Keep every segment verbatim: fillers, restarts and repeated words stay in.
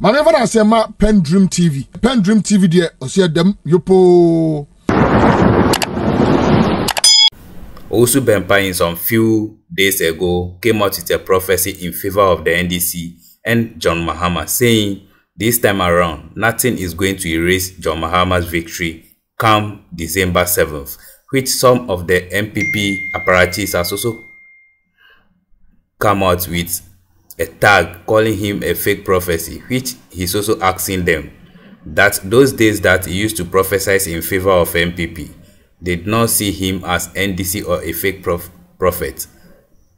Maneva na se ma Pen Dream T V. Pen Dream T V de osie dem yopo. Also, Ben Payne some few days ago came out with a prophecy in favor of the N D C and John Mahama, saying this time around nothing is going to erase John Mahama's victory come December seventh, which some of the M P P apparatus has also come out with a tag calling him a fake prophecy, which he's also asking them that those days that he used to prophesize in favor of M P P did not see him as N D C or a fake prof prophet.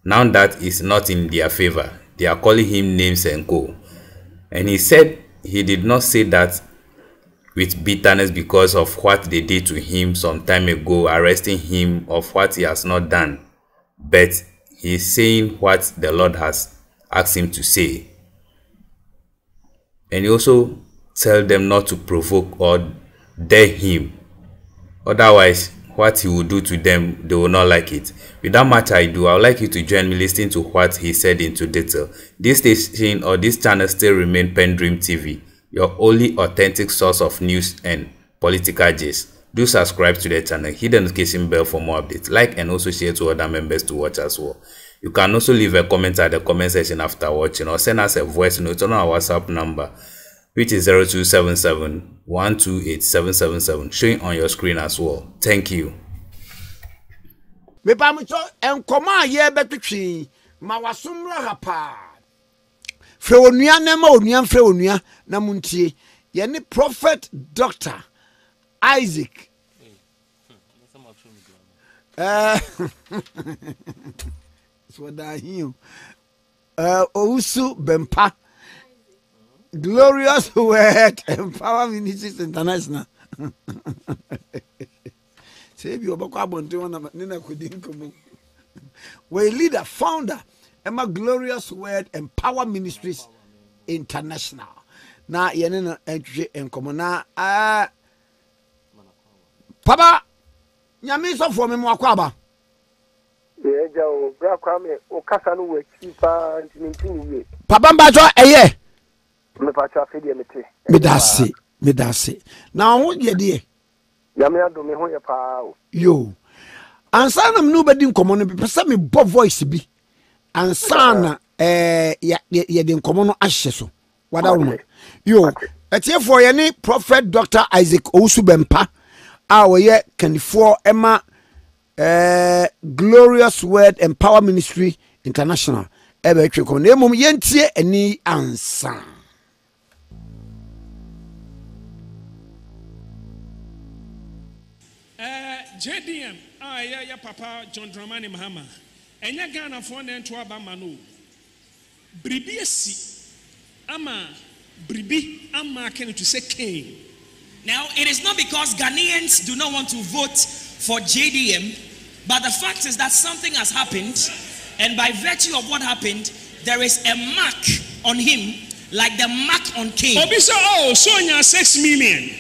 Now that is not in their favor. They are calling him names and co. And he said he did not say that with bitterness because of what they did to him some time ago, arresting him of what he has not done, but he is saying what the Lord has asked him to say. And he also tell them not to provoke or dare him, otherwise what he will do to them, they will not like it. Without much ado, I would like you to join me listening to what he said into detail. This station or this channel still remain Pen Dream T V, your only authentic source of news and political gist. Do subscribe to the channel, hit the notification bell for more updates, like and also share to other members to watch as well. You can also leave a comment at the comment section after watching, or send us a voice note on our WhatsApp number, which is zero two seven seven, one two eight, seven seven seven, showing on your screen as well. Thank you. Prophet Doctor Isaac. Uh, It's what I hear. Uh, Owusu Bempa. Glorious word, Empower Ministries International. Say you we're leader, founder, Emma Glorious Word, Empower Ministries International. Now yenena entry and common ah Papa Nyamiso for me Makwaba. Papa Mbajo eh. Me pacha fidi emete. Me dasi, me dasi. Na wo ye de. Ya me ado me ho ye pa o. Yo. Ansa na mnu bedi nkomo no pese me bo voice bi. Ansa na eh ye ye de nkomo no ahye so. Wada wo. Yo. Etiefo ye ni Prophet Doctor Isaac Owusu Bempa a wo ye kanifo ema eh Glorious Word Empower Ministry International. Ebe twe ko na emum ye ntie ani ansa. J D M, ah, yeah, yeah, Papa John Dramani Mahama, and ya Ghana for an entry about Manu. Bribi, Ama, Bribi, Ama, can you say King? Now, it is not because Ghanaians do not want to vote for J D M, but the fact is that something has happened, and by virtue of what happened, there is a mark on him, like the mark on King. Obisa, oh, Sonia, six million.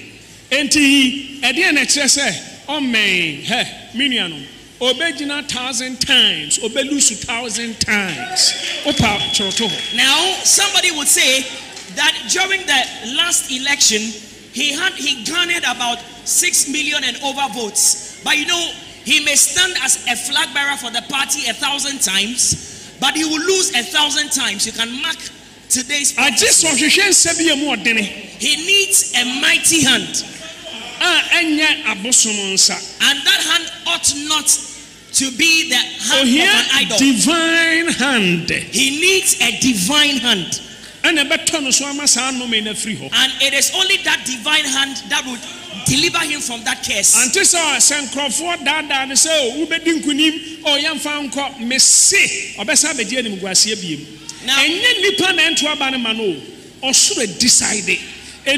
And he, at the end, oh man, hey, minion, obey thousand times, obey lose thousand times. Now, somebody would say that during the last election, he had he garnered about six million and over votes. But you know, he may stand as a flag bearer for the party a thousand times, but he will lose a thousand times. You can mark today's practice. He needs a mighty hand. And that hand ought not to be the hand oh, of an idol. Divine hand. He needs a divine hand. And it is only that divine hand that would deliver him from that curse. Now, and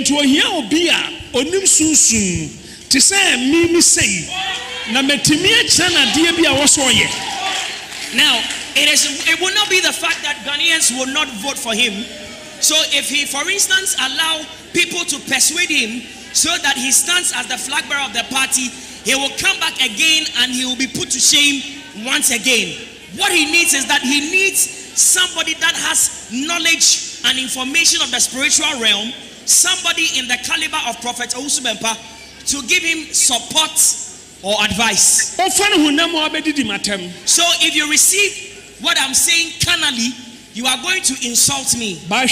we here be a onim sunsun to say me me say na metimi achana die bia woso ye. Now it is it will not be the fact that Ghanaians will not vote for him. So if he, for instance, allow people to persuade him so that he stands as the flag bearer of the party, he will come back again and he will be put to shame once again. What he needs is that he needs somebody that has knowledge and information of the spiritual realm, somebody in the caliber of Prophet Owusu Bempah to give him support or advice. So if you receive what I'm saying carnally, you are going to insult me. But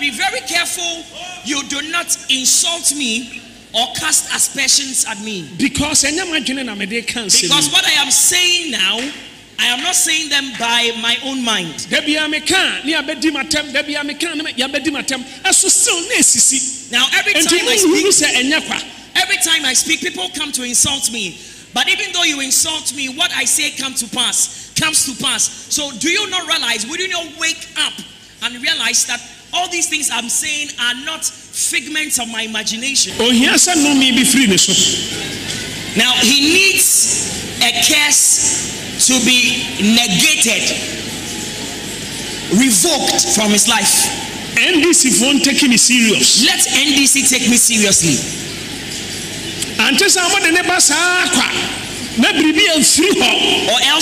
be very careful you do not insult me or cast aspersions at me. Because what I am saying now, I am not saying them by my own mind. Now every time I speak, every time I speak, people come to insult me. But even though you insult me, what I say comes to pass. Comes to pass. So do you not realize, would you not wake up and realize that all these things I'm saying are not figments of my imagination? Now he needs a curse to be negated, revoked from his life. N D C won't take me serious. Let N D C take me seriously. Or else,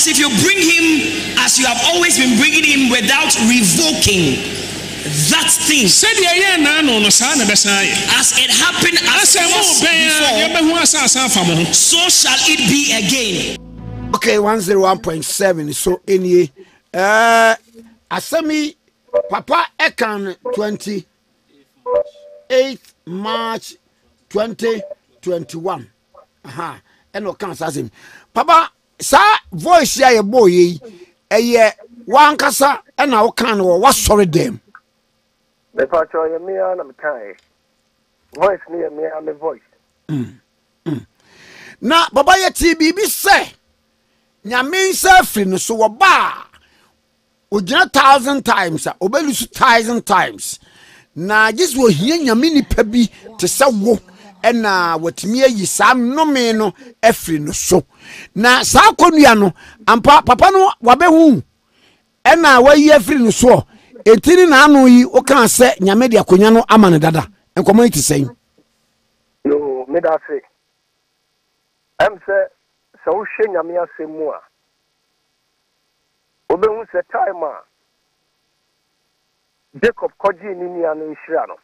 if you bring him as you have always been bringing him without revoking that thing, as it happened as before, so shall it be again. Okay, one oh one point seven. So any uh Asami Papa Ekan twenty-eighth March twenty twenty-one. Aha, and no can't ask him. Papa, sir, voice ya a boy, a year one cassa, and our can or what sorry them. The part of your mere and I'm tired. Voice near me and the voice. Now, Papa, your T B B say, Yamin surfing so a bar. Would you a thousand times, obelus thousand times. Now, just will hear your mini pebby to sell woke. Ena wetimi ayi saa nnome no afri no so na saa konua no ampa papa no wabehu ena wayi afri no so etini na anu yi o kan se nyame de akonya no amane dada enkomo itiseyin no me da se am se so she nyame asemu a obehu se time a Jacob koji ni ni anu nhira no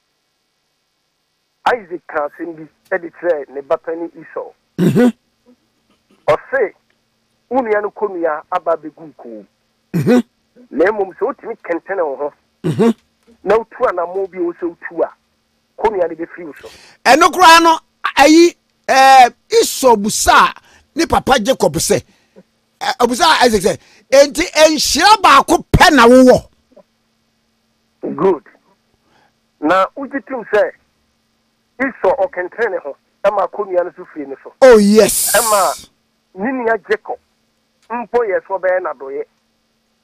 Isaac can't sing the editor, Nebatani Esau. Or say, Unianu Kumia Ababi Gunku. Nemum so to me can tell her. No two and a mobile so two. Kumia the future. And no grano, I Esau Busa, ne Papa Jacob say. Abusa Isaac say, and the Enshaba Penawo. Good. Now, Ujitum say. Oh yes. Emma Ninia Jacob. Mpoyes for Bernabé.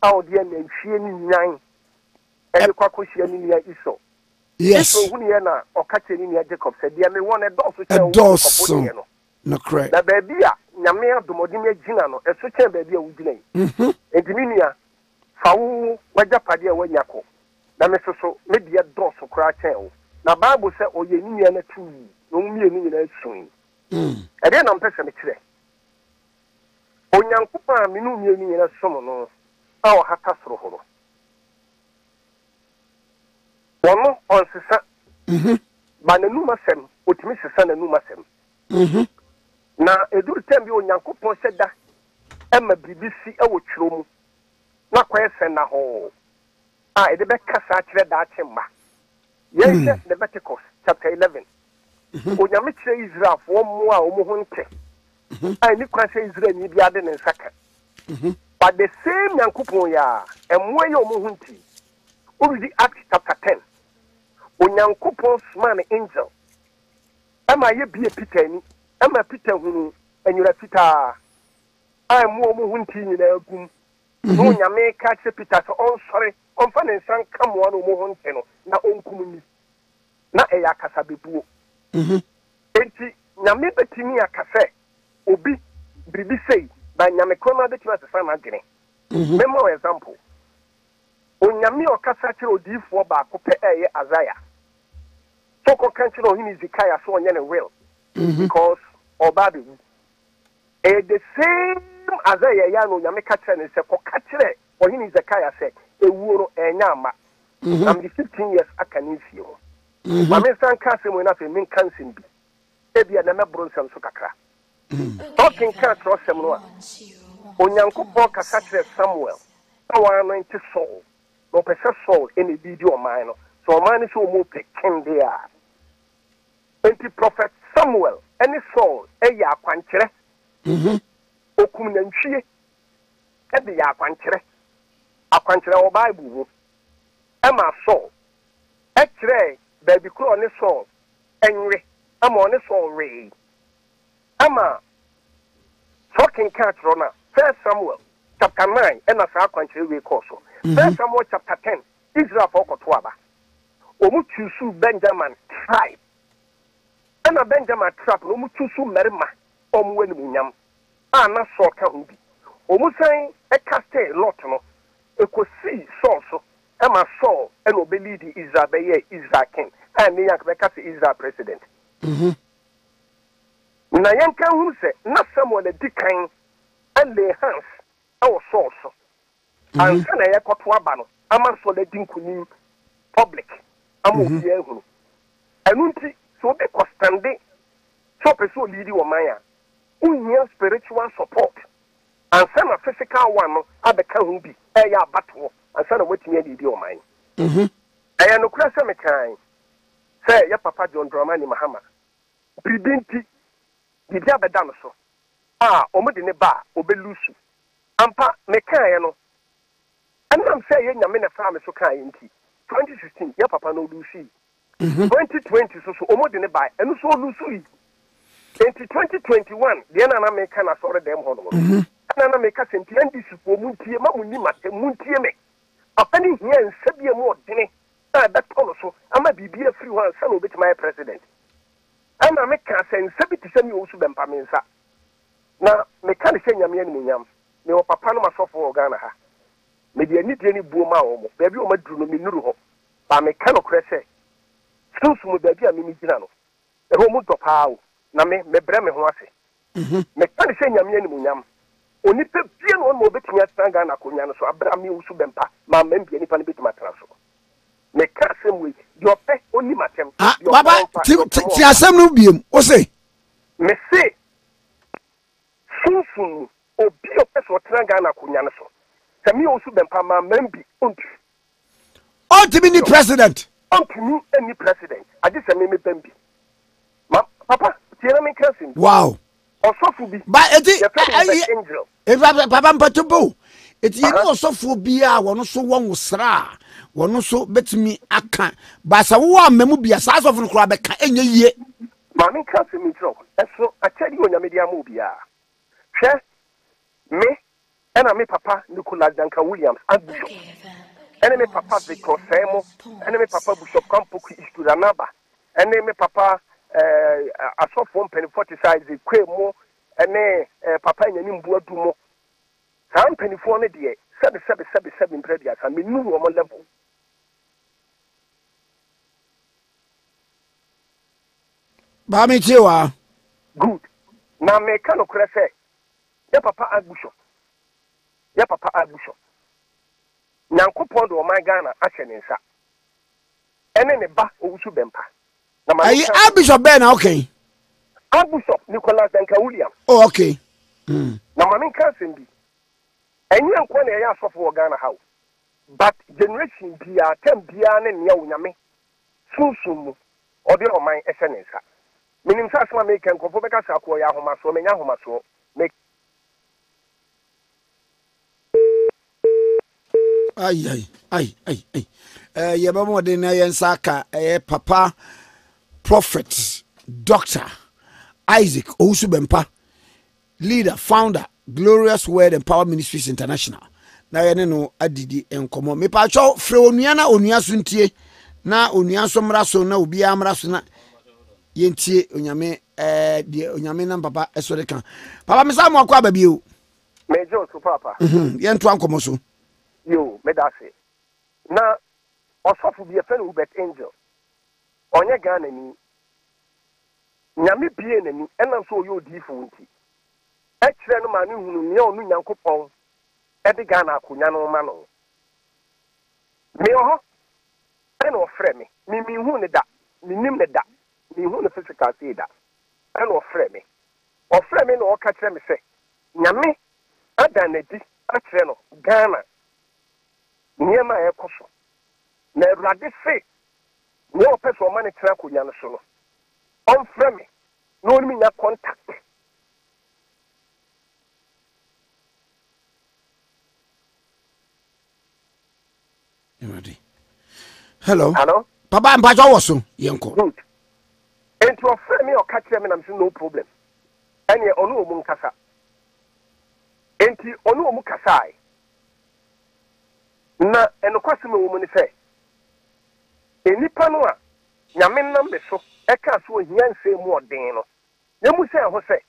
Our dear name, she nine. And you call she Ninia Esau. Yes. Uniana or Catching Ninia Jacob said, dear me one a dozen. No crack. The baby, Namea Domodimia Ginano, a certain baby would name. Mhm. And Ninia Fau, Wajapadia Wanyako. The Messer so maybe a dozen or crack. The Bible says, "Oh, ye ni yana tu, no mi ye ni yana suin." And then I'm telling you today, "Oh, yang kupa minu mi ye ni yana sumono, awo hatasro holo." Wano ansisa, banenu masem, otimi sisa nenu masem. Na edu tembi o yang kupa seda, ema B B C awo chumu, na kwenye sena ho, ah edebe kasa chile da chemba. Yes, the Leviticus chapter eleven. O nyamiche Israel for moa omuhunte. I need to say Israel ni biade ne saka. But the same Nyankopon ya emwe ye omuhunti. O bi Acts chapter ten. O Nyankopon sman angel. Ama ye bie Peter ni, ama Peter hunu enyura Peter. I mo omuhunti ni na agum. No nyame ka che Peter so on sorry. Confidence and come one or more on na own community. Na a casabibu. Mhm. Enti, Namibet Timia Cafe, Obi, Bibi say, by Namekona that you are the same again. Memo example. On Yamio Casatio D for Bacope Azaya. Toko country on him is the Kaya so on Yan will. Because Obabi. And the same Azaya Yano Yamekatan is a Cocatre, or him is the Kaya sec. ewuro enyama am the fifteen years akanifio ma me san kase mo na fe min kansin bi e bia na me bronsam so kakra talking ka trosem no a onyankopon kasa kire Samuel na wan no nti Saul no pese Saul ene bi di o man no so man ni so mo pekin dia anti prophet Samuel ene Saul e ya akwankyere mhm okum na nhwie e de ya akwankyere akwankyere o Bible Emma Saul, actually, baby, call on the soul, and I'm on the soul, Ray. Emma, talking cat runner, First Samuel, chapter nine, and as our country we call so. First Samuel, chapter ten, Israel for Kotwaba. Omutusu Benjamin tribe. And a Benjamin trap, Omutusu Merima, Omwenum, Anna Soka Ubi. Omusai, a castel, Lotano, a cosi, Sorso. Emma Saul and obeyed the Israel Baye Israel King and the Yankasi Israel President. Mhm. Nayanka who said, not someone a decaying and lay hands, our source. And then I got to a banner. I'm a solid dinkunim public. I'm a young. And unti so they could stand it. So pursue Lady Omaya. Union spiritual support. And some a physical one at the Kahumbi, a ya battle. And son of what you need your mind. I am no question kind. Say, your papa John Dramani Mahama. Pridinti, the Jabba Damaso. Ah, Omodineba, Obelusu. Ampa, Mecano. And I'm saying, I mean, a farmer so kind. Twenty sixteen, your papa no Lucy. Twenty twenty, so Omodineba, and so Lucy. Twenty twenty twenty one, the Anna American has already them honorable. And Anna America sent twenty for Muntia Mamunima, Muntiame. Apani here and Sabia more dinner. I bet also I might be a free one, son of which my president. And I make us and Sabi to send you also Ben Paminsa. Now, mechanic Yamian Munyam, no papa no myself for Ghana. Maybe I need any booma or baby or my drunum in Nuruho. But I can't crescent. Still, some of the idea Mimizano. The Romo top how Name, me Bremen Hose. Mechanic Yamian Munyam. Oni pe bien on mo beti nyatanga na konya no so abrami usu bempa ma membi ni pa ni beti matraso me ka sem we your pe oni matem your baba ti asem no biem o se me se funfun obi o pe so tranga na konya no so sami usu bempa ma membi ontu ontu ni president ontu ni president adi sami me bembi ma papa ti na me kasim wow osofu bi ba eti angel Papa Mpatumbo, it you know so for beer, one so one was ra, one so bet me a can, but some one memubia size of Rabaka any year. Mammy comes in me trouble, and so I tell you when I made a movie. Chef, me, and I made Papa Nicola Duncan Williams, and Bishop, and I Papa Victor Semo, and I Papa Bishop Campo is to the Naba, and I made Papa a soft one penny forty size, the quay more. And eh, papa and him board do more. Some penny for a day, seven seven seven seven previous, and we knew woman level. Mammy Jewa. Good. Now me cano cresse. Ya papa Agusho. Ya papa Agusho. Nanko Pondo or my Ghana, Ashensa. And then a bath or two bempa. Now my Abishop Ben, okay. Bishop Nicholas Duncan Williams. Oh, okay. Now, my main cousin be. And you are going to ask for Ghana how. But generation be a ten piano and Yauname. Soon, soon, or the on my S N S. Meaning, Sasma make and Kobeka Sakoya Homaso, Menahomaso, make. Ay, ay, ay, ay. Yabamo de Nayan Saka, a papa, prophet, doctor. Isaac Ousubempa, leader, founder, Glorious Word and Power Ministries International. Na yene no adidi enkomo. Me pa cho fre onua na onua so ntie na onua so mra so na obi amra so na ye ntie onyame eh de onyame na papa esore kan. Papa me samu akwa babi o. Me jo so papa. Mhm. Ye nto ankomo so. Yo, me da se. Na osofu bi e fe Hubert Angel. Onye Ghana ni Nyame bie nani enam so yo di fo nti e kire no ma ne hunu me onu nyankopon e de Ghana akonya no ma no Me ho and offer me. Me me who ne da. Me nim ne da. Me who ne physical see da. And offer me. Offer me no catch me say. Nyame adanedi akyere no Ghana. Nyema e koso. Na Awurade se ne opeso ma ne tra konya no so no. Offer me. No me na contact. Ready. Hello. Hello. Papa, I'm back. I was so young. Good. And to offend me or catch them, and I'm saying no problem. And you're on no munkasa. And you on no mukasai. Na, and of course, no woman say. In Nipanoa, Yamin number so, I can't so young say more than. Yamusa Jose.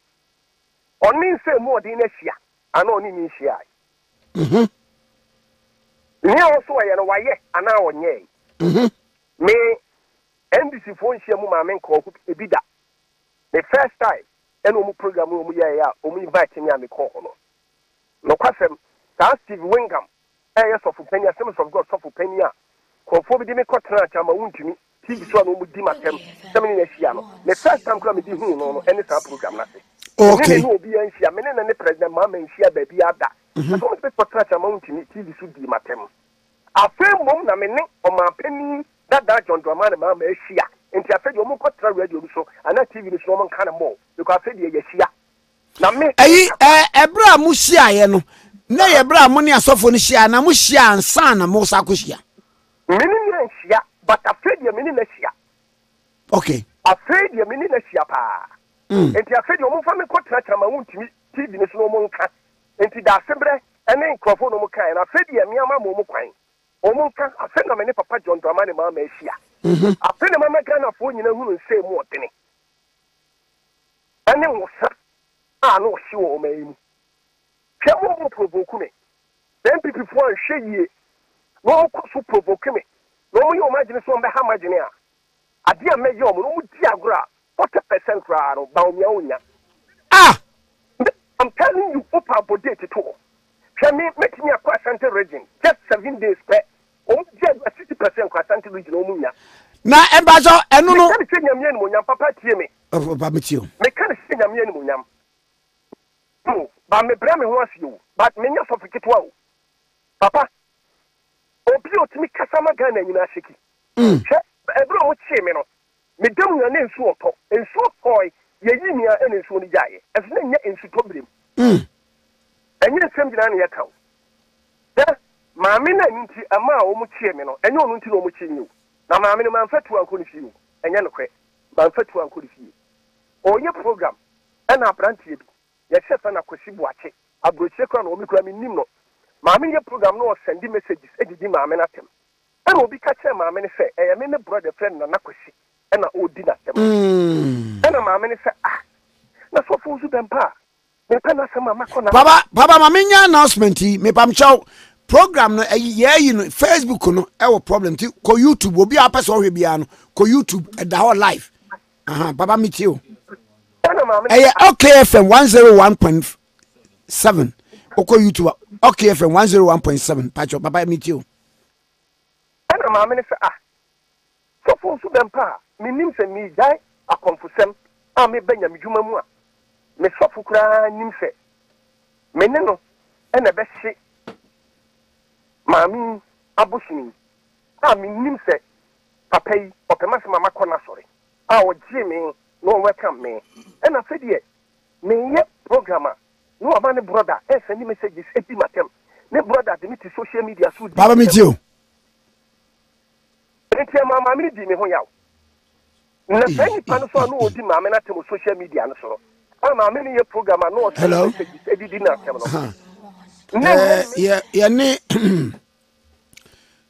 On me say more than Asia. I know Nimi Shai. Mm hmm. Now, so I know why, and now on ye. May N B C phone share my men call Ebida. The first time, and we program we are, we invite me and the call. No question, that's Steve Wingham, I of Penya, some of God, Sofu Penya, conform the Cotrach, I'm a wound to me, T V show, no Dimatem, seven years. The first time coming to him, no, any program, nothing. Okay, no, be in Shia, men and the president, Mamma and Shia, baby, Abda. I don't expect for such a mountain, T V should be Matem. I feel mum, I mean, on my penny that that John Draman and Mamma Shia, and I said, you won't cut the radio, so and that T V is no one kind of more. You can say, yes, yeah. Now, me, Abra Musia, no, nay, Abra Munia Sophonisia, and Musia and San and Mosacusia. Meaning, but I said, you're Mininesia. Okay, I said, you're Mininesia, pa. And I said, you won't find a contract on my own T V is no one cut. And to the assembly, and then Crawford Omokai, and I said, yeah, me and my mom. Omoka, I said, I'm Papa John Dramani Mamma. I said, I'm not going to phone you and say more than it. And then was I know she will me. She won't provoke me. Then people for she ye. No, so provoke me. No, you imagine so on the Hamaginia. I dear me, you know, Diagra, forty percent crowd of Baunia. Ah! I'm telling you, Opa Bodet at all. Shall me make me a Crescente region just seven days back. Oh, just a fifty percent Crescente region. Omunia. Now, Embazo, and no, I can't sing a man when your papa hear me. Oh, Bamitio. I can't sing a man when I'm. No, but my brother was you, but many of it well. Papa, oh, beauty me Casamagan and Yashiki. Hm, I brought Chimeno. Me don't your name so tall, and so toy. Yenya and his only guy, as many in Sucumbium. And you send me down your town. There, Mamina and Ama Omuchemino, and no one to know which you. Now, Mamina, man, fat one could see you, and Yanokre, man, fat one could see you. Or your program, and our brand you, your chef and a Kosi watch it. I brought check on Omicram in Nimno. Mamina program no sending messages, editing Maminatem. I will be catching Mamina say, I am in a brother friend and Nakosi. And I owed dinner. And my minister, ah, that's what fools them pa. Baba, Baba, Mamina announcement, me pamchow program, a year in Facebook, no, our problem to call YouTube will be up as all Ribiano, call YouTube at the whole life. Uh-huh, Baba, meet you. Okay, F M one oh one point seven. Okay, YouTube, okay, F M one oh one point seven. Pacho, Baba, meet you. And my minister, ah, so fools them pa. Me nimse me die a confusem a me benya me juma mua me sofu kura nimse me neno ene beshe mami abusini a me nimse papei opemase mama kona sori a oji me no welcome me ena fedie me ye programmer no amane brother e send messages e bi matem ne brother de me ti social media so baba me tio ente mama me di me ho yawo. Hello. Uh, yeah, yeah, ne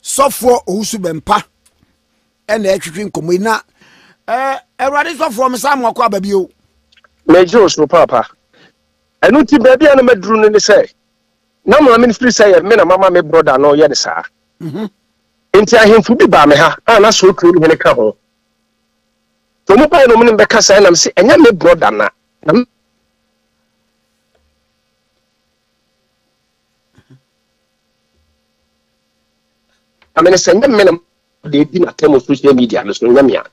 software usubempa and actually comina. Uh, a radical from some Wakwababio. Major, so papa. I don't think baby and a medrun in the say. No, I mean, free say, men and mamma, my brother, no, yes, sir. Mhm. Enter him for the Bamaha, and I so cool when I come home. So no pay no money because I am saying I am a brother na. amene sende mena dedi na temo social media me so nyamia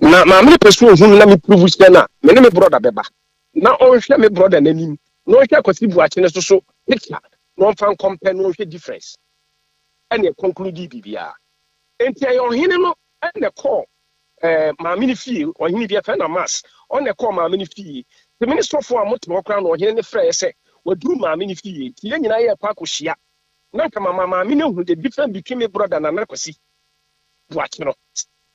na ma amene person hu na me prove say na me ne me brother beba na o hwe me brother nanim na o hwe akwasibu ache ne so so nikia na o fan compare no hwe difference and e conclude bibia enti ayo hene no and the call eh ma amene feel o hene bia fa na mass on the call ma amene feel the minister for amotmo kra na o hene ne frɛ sɛ waduru ma amene feel ti ye nyina ye pa ko hia na kama mama amene hu the difference between me brother na na kwasi buachiro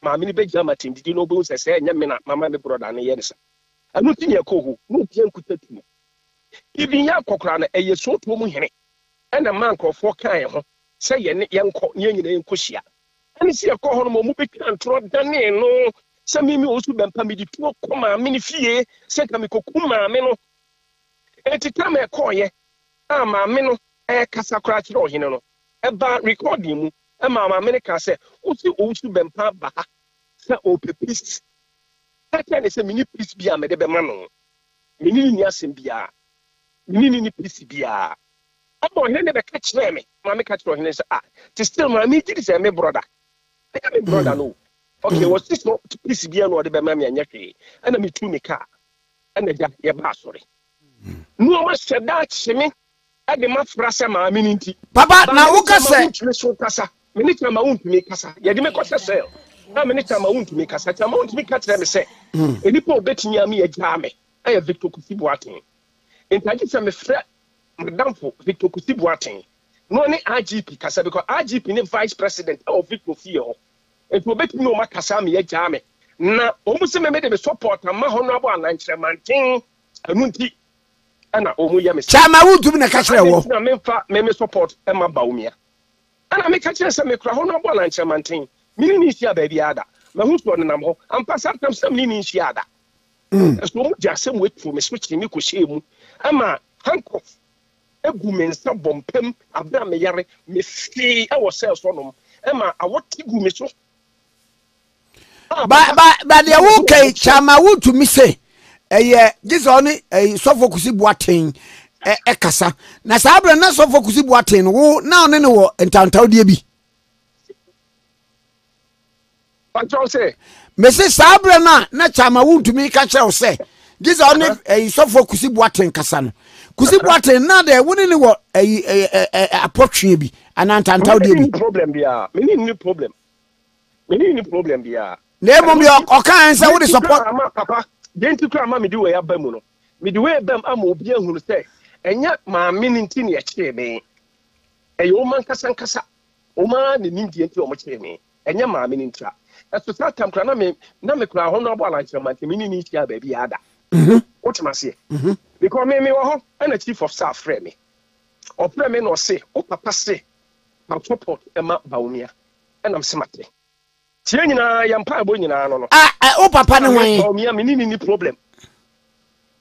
ma mini beja matin didi no bo se se nya me na mama me brother na ye desa anu ti ye ko hu no ti enkuta ti ibi ya kokra na eye so to mu hene ena man krofo kan ho se ye ne ye nko ne nyina ye nkohia ani se ye ko ho no mu betwa ntro dane no se mimi osu bempa me di to koma mini fie se ka me kokuma me no enti ka me ko ye ama me no e kasa kra kire o hene no e ba recording mu e mama me ka se usi usu bempa ba sa opepis aka ne se mini peace bia me de be ma no mini ni asem bia mini ni peace bia abo hene ne be ka kire me ma me ka kire o hene se ah ti still ma me ti se me brother e ka me brother no okay was this not peace bia no de be ma me anya hwe ana me tu me ka ana ja ye ba asore no ma se da chime e de ma frase ma me nti baba na wo ka se minister amount me kasa ye de me kwase sell na minister amount me kasa ti amount me kasa me say enipa obetini am ye gya me aye Victor Kusibuaten entaje se me frɛ madam for Victor Kusibuaten no ne I G P kasa because I G P ne vice president of Victor Fio enti obetini o ma kasa me ye gya me na o mu se me me de support ma ho no abo anankyerɛ manten anu nti ana o mu ye me chama wo dum ne kasa wo na me fa me me support e ma ba o mia ana me catch say me kra ho no bolan chamanten mini ni sia ba biada me hu so nenam ho ampa sartam sam ni ni sia da mm so mo ja sem wait for me switch ni ko shemu ama handcuff egu me nsa bompem abra me yare me fi e wo sell so nom ama awoti gu me so ba ba ba de wo kai chama wo to me say eye jizo ni so focus Boaten e kasa na sabra na so focus Boaten wo na one ne wo entantaw de bi patron say me se sabra na na chama wuntumi ka kyew se this one e so focus Boaten kasa no kusi Boaten na de wo ne wo apotwe bi anantantaw de bi problem bia me ni problem me ni problem bia na mom yo o kan say wo support papa gentu kra ma me di we ya ba mu no me di we ba am obi ehunu se enya maame nti ne yekire me eyo man kasa kasa o ma ne nindi nti o mo kire me enya maame ntra eso sa tam kra na me na me kra ho no abo ala kire mante me ni ni tia ba bia ada mhm otima se mhm because me me wo ho ana chief of staff frɛ me o frɛ me no se o papa se na support ema baumia ana msemate tie nyina ya mpa bo nyina no no ah o papa ne wan baumia me ni ni problem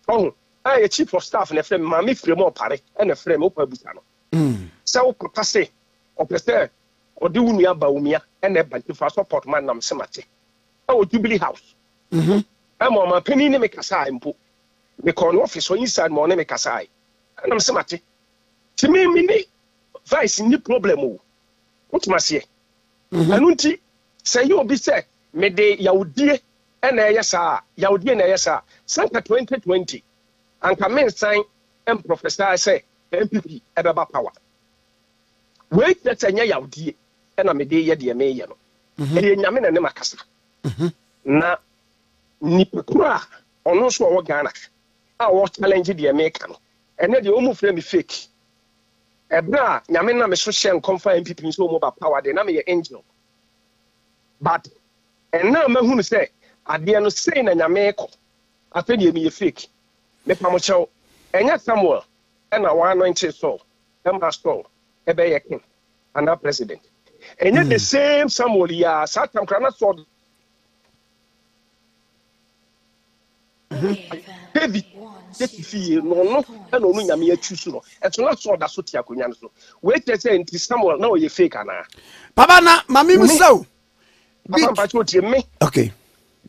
oh I a chief of staff and a friend, Mammy Fremont Parry, and a friend Opa Busano. So, Passe, or Pester, or do we have Baumia, and a bank of support man, Nam Semati. Oh, Jubilee House. I'm on my penny, make a sign, put the corner office or inside my name, make a sign. And I'm Semati. To me, me, vice in the problem. What must ye? Anunti, say you'll be said, may they yaw dear and a yasa, yaw dear and a yasa, Santa twenty twenty. And come in sign and Professor say M P P about power. Wait, that's a year out here, and I'm a day at the Amayan. Yamin and Macassa. Now, Nipacura or no so Ghana. I was challenging the American, and then the almost let me fake. A bra, Yamina, a social confine people so mobile power, then I'm your angel. But, and now, my who say, I dare not say in America. I think you be a fake. Me pamocho enya Samuel ena one ninety so ema so ebe yekin ana president enya the same Samuel ya satam kra na so David David no no ena onu nyame atwisu no eto na so da so ti akonya so we tese nti Samuel na oye fake ana papa na mami musaw papa pacho ti me okay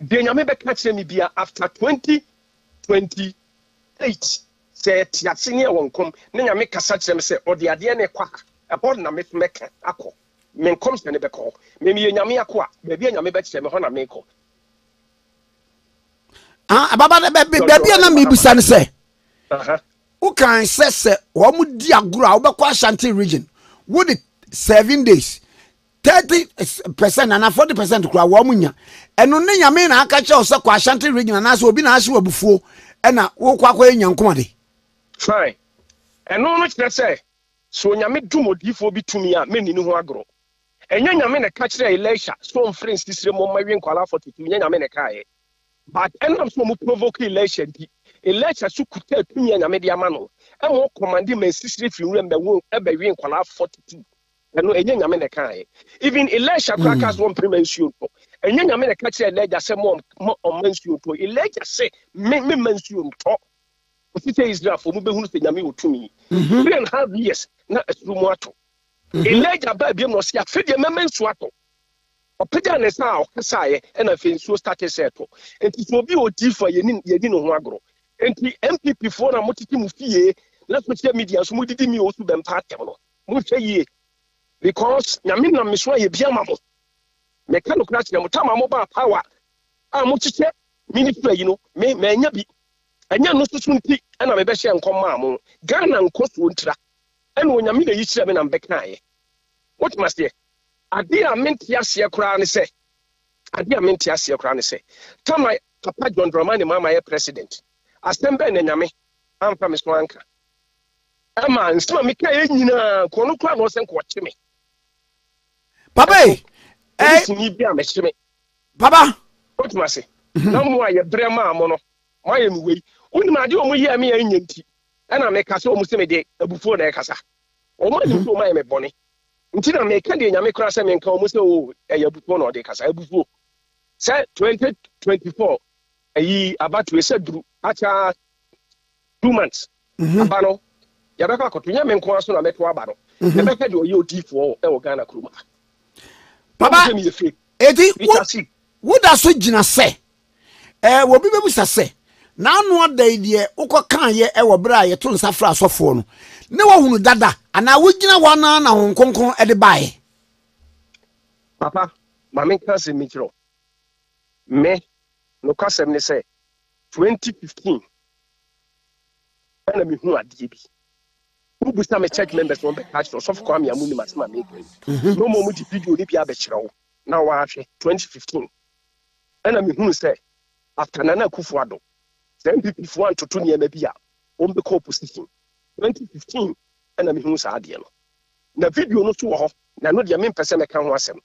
de nyame be ka kire mi bia after twenty twenty eight set ya senior wonkom na nyame kasa kire me se odi ade na kwa e board na me meka akọ men comes and never call. Maybe you nyamia qua, maybe I'm a bed semi honor mako. Ah, Baba, baby, and me beside say. Who can say, what would dear grow over Shanti region? Would it seven days? thirty percent and forty percent to crowd woman. And only a man I catch also Shanti region and as will be natural before. And I walk away in young comedy. Fine. And no much that say. So nyame do modifo bi tumi a meni no ho agro enye nyame ne ka kire Elisha so friends disre mo ma wen kwala forty-two enye nyame ne ka ye but enam so mo provoke Elisha di Elisha so kuta tumi nyame de ama no e mo command me sisre fi nwura mba won e ba wen kwala forty-two eno enye nyame ne ka ye even Elisha crackers won premensuo to enye nyame ne ka kire Elisha se mo o mensuo to Elisha se me me mensuo to Site Israel for mbe hunu se nyame otumi three and half years na asumu ato Elijah ba biem no se afede memenso ato opeda ne sa okasaye e na fensuo started seto enti so bi odi for yeni yeni no ho agro enti M P P for na motiti mu fie na social media so modidi mi osu bempa atem no mo hwe ye because nyame na me so ye bia mamo me ka no crash na mo tama mo ba power a mo chiche ministry yi no me nya bi anya no so sunti ana me be hye nkomma mo Ghana nkoso ntira ana onyame na yikira me na mbekaaye what must ye ade a mentia se kura ne se ade a mentia se kura ne se tama papa John Dramani mama ye president asembe na nyame amfa me so anka ama nsema me ka ye nyina ko no kwa no se ko kye me papa eh ni bia me kye me papa what must ye na mo aye brema mo no why am we unimade o mo hia me anya nti ana me kasa o mo se me de abufo na e kasa o mo nti o mai me bone nti na me ka de nyame kura se me nka o mo se o e abufo na o de kasa abufo se twenty twenty-four ayi about we se duru acha two months abano ya beka ko tunya me nko aso na me to abano e beka de o ye odifo e wo Ghana kuruma baba edi wo da so gina se eh wo bi be busa se na no dey de ukɔkan ye e wo bra ye to nsafra asɔfo no ne wo hunu dada ana wo gina wa na na hon konkon e de bae papa ma men ka se mi tro me no ka se me se twenty fifteen ana mi hu adie bi wo busta me church members won be catch to sɔfo kwa me amu ni masema me no mo mo di video ni bia be kyerɛ wo na wa hwɛ twenty fifteen ana mi hu se after Nana Akufo-Addo M P P for one to two near Mabia, on the co position. Twenty fifteen, and I'm who's ideal. The video no two off, and I know your main person I can watch them.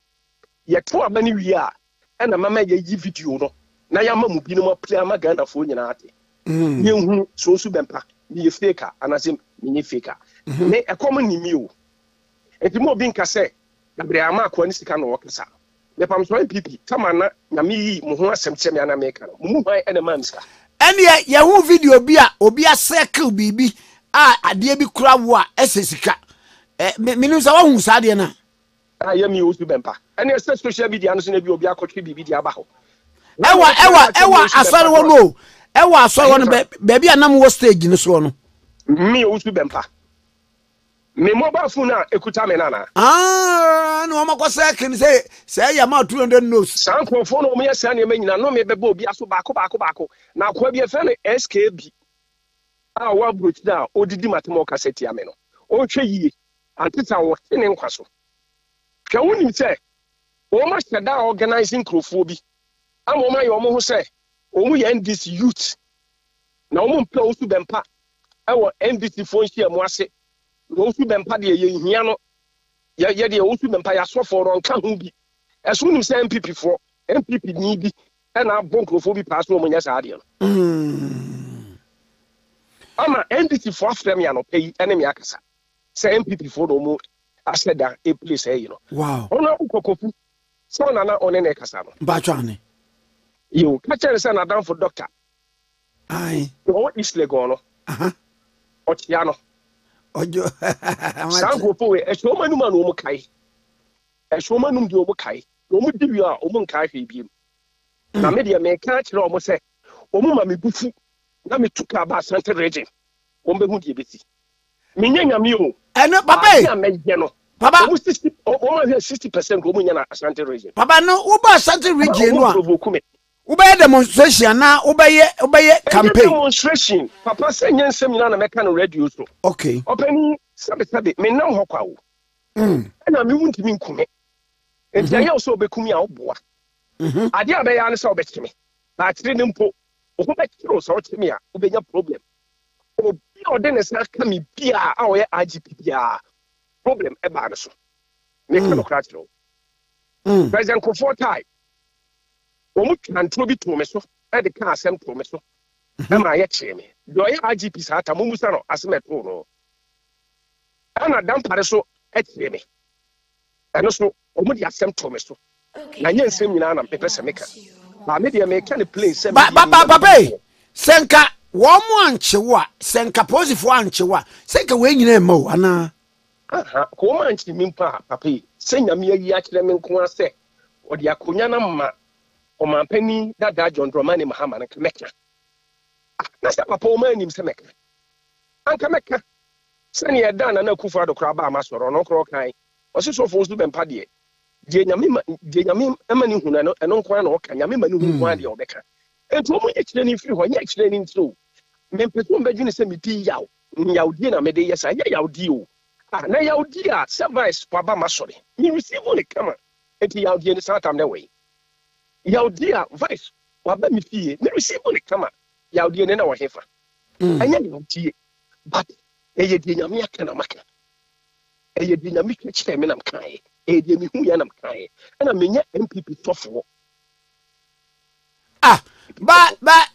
Yet for many we are, and a mamma ye video no. Nayama Mubino Plama Ganda for Yanati. New so subempa, be a faker, and as him, mini faker. Nay, a common mew. And the more being cassette, the Breama Quanisican Wakasa. The Pamsway P P, Tamana, Nami, Mohua Semsemiana Maker, Mumbai and a Manska. Anya ya hu video bi a obi a circle bibi a ade bi kura wo a esesika eh minu sa wo hu sa de na ya mi osu bempa anya social media no so na bi obi akotwe bibi di abaho ewa ewa ewa asore wo no ewa asore wo no be bi anam wo stage ni so no mi osu bempa me mobile phone na ekuta me nana ah no ma kwase kin say say ya ma two hundred notes san ko phone o me ya san ya me nyina no me beba obi aso baako baako baako na akwa bi e fe ne S K B ah wa broach down odidi matemo cassette ya me no o hwe yie antisa wo tene nkwaso hwe woni se o ma sheda organizing crofo bi ama o ma ye o mo ho se o mu ye N D C youth na o mo mpla o su bempa e wo N D C phone share mo ase osu bempa de ye hia no ye de osu bempa ya sofo ron ka hu bi eso nim se M P P for M P P ni bi e na bonkrofo bi pass no mo nya sa de no ama N D C for frame ya no pay enemy akasa se M P P for do mo aseda e place e no wow ona ukokofu so na na one na kasa no ba twane yo ka chere se na down for doctor ai o isle gono aha o tiano ojo sango po e so manu manu mo kai e so manu di omo kai no mo di wi a omo nka hwe bi na me de me ka kire omo se omo ma me bufu na me tuka ba Asante region omo be hu di beti me nyanya me o eno papa e na me je no Papa, almost sixty percent go in Ashanti region. Papa, no, Uba Ashanti region. Uba demonstration now, Uba ye, Uba ye campaign. Demonstration. Papa say nyen seminar na make no radio so. Okay. Open sabe sabe me na ho kwawo. Mm. Na me wuntimi nkume. Enti aye so obekumi a oboa. Mhm. Ade abe ya ne so obetime. Na atire ne mpo. Okobe kiro so otime a obenya problem. Obi ordinance na ka me bia a oye I G P bia. Problem about so. Make no crash law. President Kufuor tie. Omo twantro bi to me so. E de ka asem to me so. Na ma ye che me. Do ye I G P sa ta mo musa no asem to no. Ana dan pare so e che me. Ano so omo di asem to me so. Na ye nsem nyina na pepe se meka. Ma me de make can play se. Ba ba ba ba. Senka wo mo anchewo a, senka positive anchewo a. Senka we nyina emo ana. Aha, koma anti mimpa papi senya me yi akire me nko ase odi akonya na ma omampani dada John Dramani Mahama na meka na se papa o ma nim se meka anka meka senya da na na kufa dokra ba masoro no kro kan osiso fo osu be mpa de de nyame de nyame amani huna no eno nko na o kan nyame mani hunu ade obeka entu omu ye kire ni firi ho ye kire ni ntu me mpeso mbaju ni se midi yawo yawo die na me de yesa ye yawo die o. Ah, na yaw dia service paba masori. Me receive on the camera. Enti yaw dia ni satam na way. Yaw dia vice waba me fie. Me receive on the camera. Yaw dia ni na wo hefa. Anya ni ntie. But eye dia nyame aka na maka. Eye dia nyame kweche me na mkan. Eye dia me hu ya na mkan. Ana menya M P P tofo. Ah, ba ba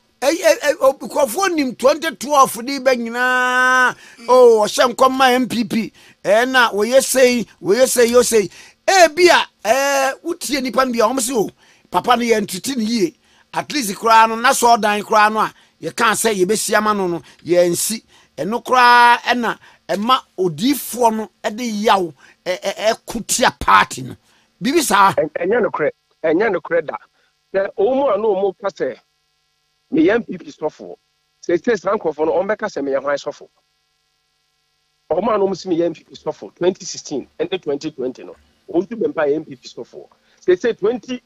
Kofu nim twenty twelve di benyina oh oshem koma M P P eh na we ye say we ye say you say eh bia eh utie nipa bia o mse o papa no ye ntiti ne ye at least kra no na so dan kra no a ye kan say ye besia ma no no ye nsi eno kra e na ema odifo no e de yawo e kutia party no bibi sa enya no kre enya no kre da o mu anu o mu pase me M P P sofo se se sankofo no ombeka se me hwan sofo o ma no musi me M P P sofo twenty sixteen and twenty twenty no o tu be mpa M P P sofo se se twenty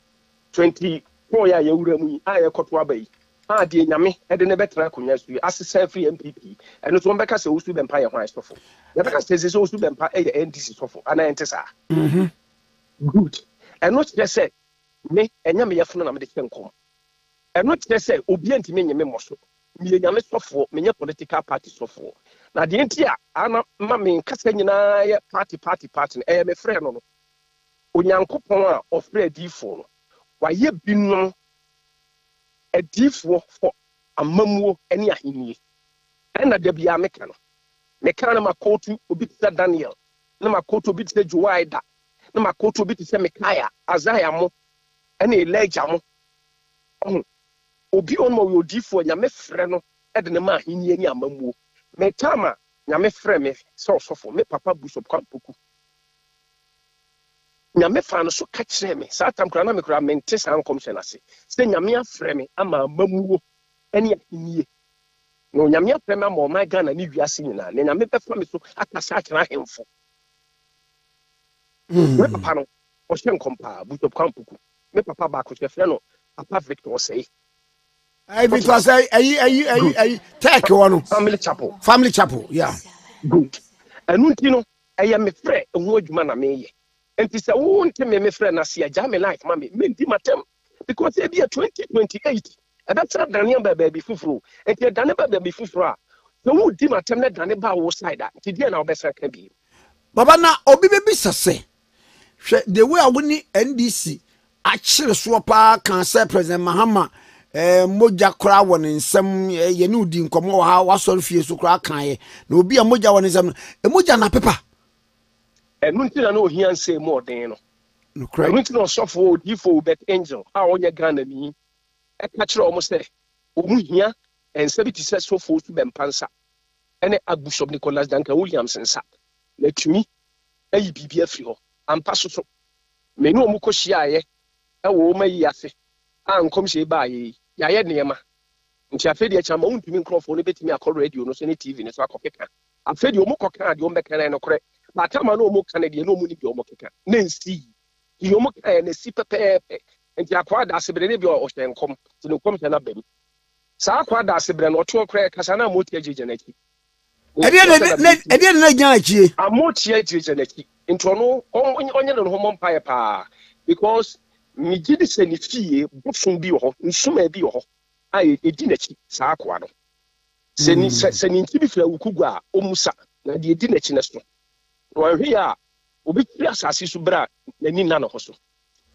twenty-four ya ya wura mu a ya koto abai a de nyame e de ne betra akonya su asese free M P P and to ombeka se o su be mpa ya hwan sofo ya beka se se so su be mpa e N D C sofo ana ente sa mhm good and not just say me enya me yefuna na me de kyenkom. And not just say, obedient to me, me mosso. Me yame sofo, me nye political party sofo. Na di entia, ana mami kasenyina ye party party party. Eh me frere no no. Onyankopon a ofre adifo no. Wa ye binu adifo for amamuo ene ahenie. Ena da bia me ka no. Me ka na makotu obi tsa Daniel. Na makotu obi tsa Joaida. Na makotu obi tsa Mekaya, Azaya mo. Ene Elijah mo. Oh. Obi on mo we odifo nyame frɛ no e de ne ma ahini ani amamuo me tama nyame frɛ me so sofo me papa bishop Kwampoku nyame fa no so ka kyerɛ me saa tam kra na me kra mente saa commission ase sɛ nyame afrɛ me ama amamuo ani ahini no nyame afrɛ me ama my Ghana ni wiase nyina ne nyame bɛfa me so akasa akyerɛ ahemfo me papa no o hye nkompa bishop Kwampoku me papa ba ko hye no Papa Victor say, I because I I I I take one family chapel, family chapel, yeah, good. And you know, I am a friend of what you man me, and it's a won't me my friend. I see a jammy life, mammy, minty matem, because they be a twenty twenty eight, and that's not Daniel baby fufu, and you're Daniel baby fufu. So, who did my temper Daniel Bow side that? Did you know best I can be? Babana, Obi Bisa say, the way I win N D C. Actually, swapa cancer President Mahama eh, moja kura wani nsem eh, yenu udi nkomo wa hawa solfie sukura kanye na obi ya moja wani nsem eh, moja na pepa eh, nuntina no hiyanse mo deno nukre eh, nuntina sofo odifo ubet angel hao nye gana mi eh, kachira omose umu hiyan eh, nsebiti se sofo usube mpansa ene eh, Archbishop Nicholas Duncan Williams nsa letumi eh, ibi friho ampasoso menu omuko shia ye ewo ma yi ase an komhye ba yi ya ye nema nti afedi e chama untumi microphone betimi akọ radio no so ne T V ne so akọ keka afedi omuko kan de ombe kan na no kore But I'm no more Canadian, no money, your mocker. Nancy, you mock and a sip and the acquired as a baby or ocean come to no come to Nabem. Sakwa das a brand or two crack as an amortized genetic. I didn't like you. Amortized genetic into no onion and home pie because me did send it here, but from Bio, and some may be I a dinner cheap Sakwano. Sending Tibifla Ukuga, Omusa, and the dinner chinestro. Well, here, Ubiquias as his bra, and Nana Hosso.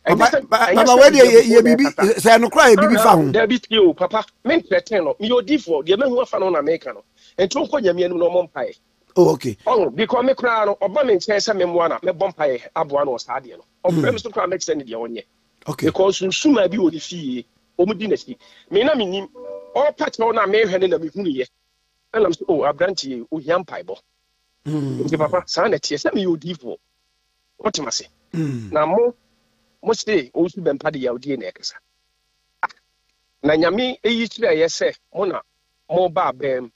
And where you be, Sano cry, be found. There be you, Papa, men pretend, your default, the men who are found on American, and two Koyamian no mompire. Oh, okay. Oh, become a crown or bombing chance and memoir, me bompire, Abuan or Sadian, or Premister Crown extended your own. Okay, because soon may be with the fee, Omudinity. May I mean all patrona may hand in the Mihuni. And I'm so, oh, I grant you, young Pibo. Papa, sanity, send me your default. What must say? Now more, must say, also been paddy out the next. Nanyami, each day, yes, Mona, more barbem,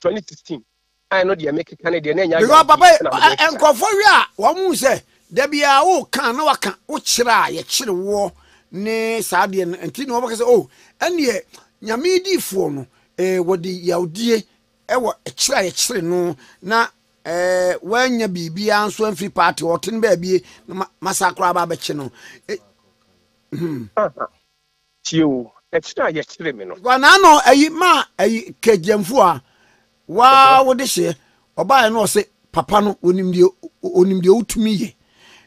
twenty sixteen. I know the make Canadian and Koforia, one who said, there be a old can, no, I can't, which try a chill war, nay, Sardian, and Tino, oh, and yet, Yamidi form, eh, what the Yaudi, ever a try a chill no, na, eh, when ye be beyond swim free party or tin baby, massacre babachino. Hm, you, let's try a chill minute. Guanano, a ma, a Kajamfua. Wow, what they say, or by no say, Papa no, onim the onim the old to me.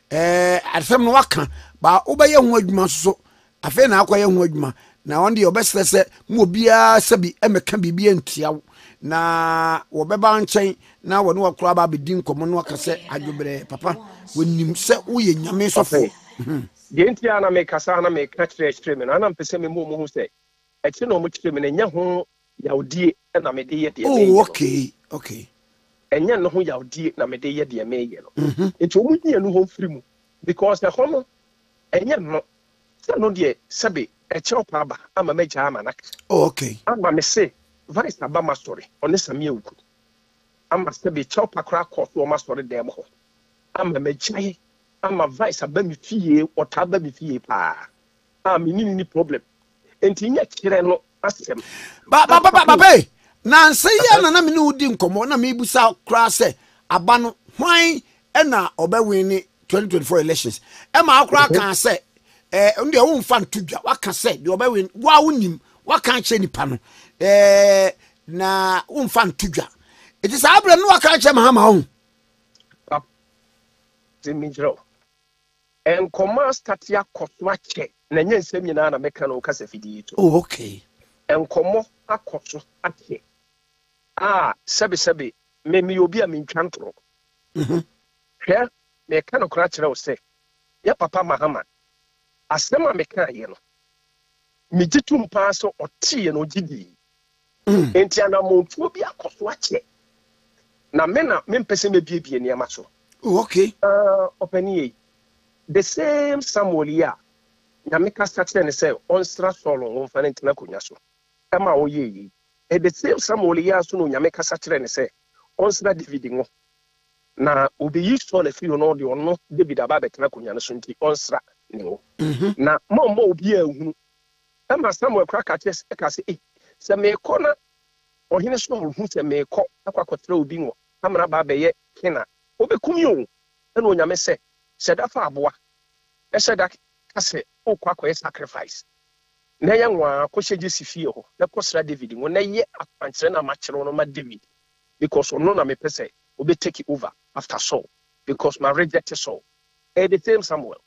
Eh, at some waka, but obey young wordman so. I feel now quite young wordman. Now, on the best lesser, Mobia, Sabi, Emma can be being tiao. Na Wabeba and chain, now when no crab be dim common worker said, I do better, Papa, when you say we in your mess of the Indiana make Cassana make catch the extreme, and I'm Pesame Momo who say, I tell no much women and young. Yaudi and Amede, oh, okay, okay. And you know who Yaudi and Amede, dear May. It's only a new home free because the homo and you know, no dear Sabi, a chop, I'm a major almanac. Oh, okay. I'm a say, Vice Abama story, unless I'm you. I must be chop a crack or four master demo. I'm a major, I'm a vice abemifie or tabamifie pa. I'm in any problem. And yet, you know. Ba ba ba ba ba ba. Nansi ya na na mimi udi mkomo na mimi busa krasa abano. Why? Ena obewini twenty twenty-four elections. Ema akura kanse. Eh, ndi ya unfan tuja. Wakanse. Ndi obewini. Wa unim. Wakanche ni pano. Eh, na unfan tuja. Iti saabla nu wakanche mahama hon. Zimijro. Nkoma stati ya kotwache. Nenye nsemi na anamekano ukase fidi ito. Oh, okay. And Como a cosso at here. Ah, Sabi Sabi, may me be a mean chantro. Here, may a canoe cratchel say, Ya Papa Mahama, as them are mechanical. Miditum passo or tea and ojidi. Entiana Montobia Coswache. Na mena, mempesime baby and Yamaso. Okay. Uh, open ye. The same Samuelia. Yameka started and said, on Stra Solo, on Fantina Cunyaso. Ama oye, and the same Samuelia soon Yameka started and said, on Stra Dividing. Now, Ubi used to all the few no, you know, David Ababetina Cunyanasunti, on Stra. Now, Momo Bier, Emma Samuel Crackaches, I can say, Samay Corner or Hinesol, who say may call Aquacotro Bingo, Amra Babe, Kena, Obecumio, and when Yame said, said a farboa. I said that. Ase o kwa kwa sacrifice na ye nwa kwosheje sifie ho na kosra David ngo na ye akwantre na machero no ma David because ono na me pese obe take over after Saul because my rejected Saul and the same Samuel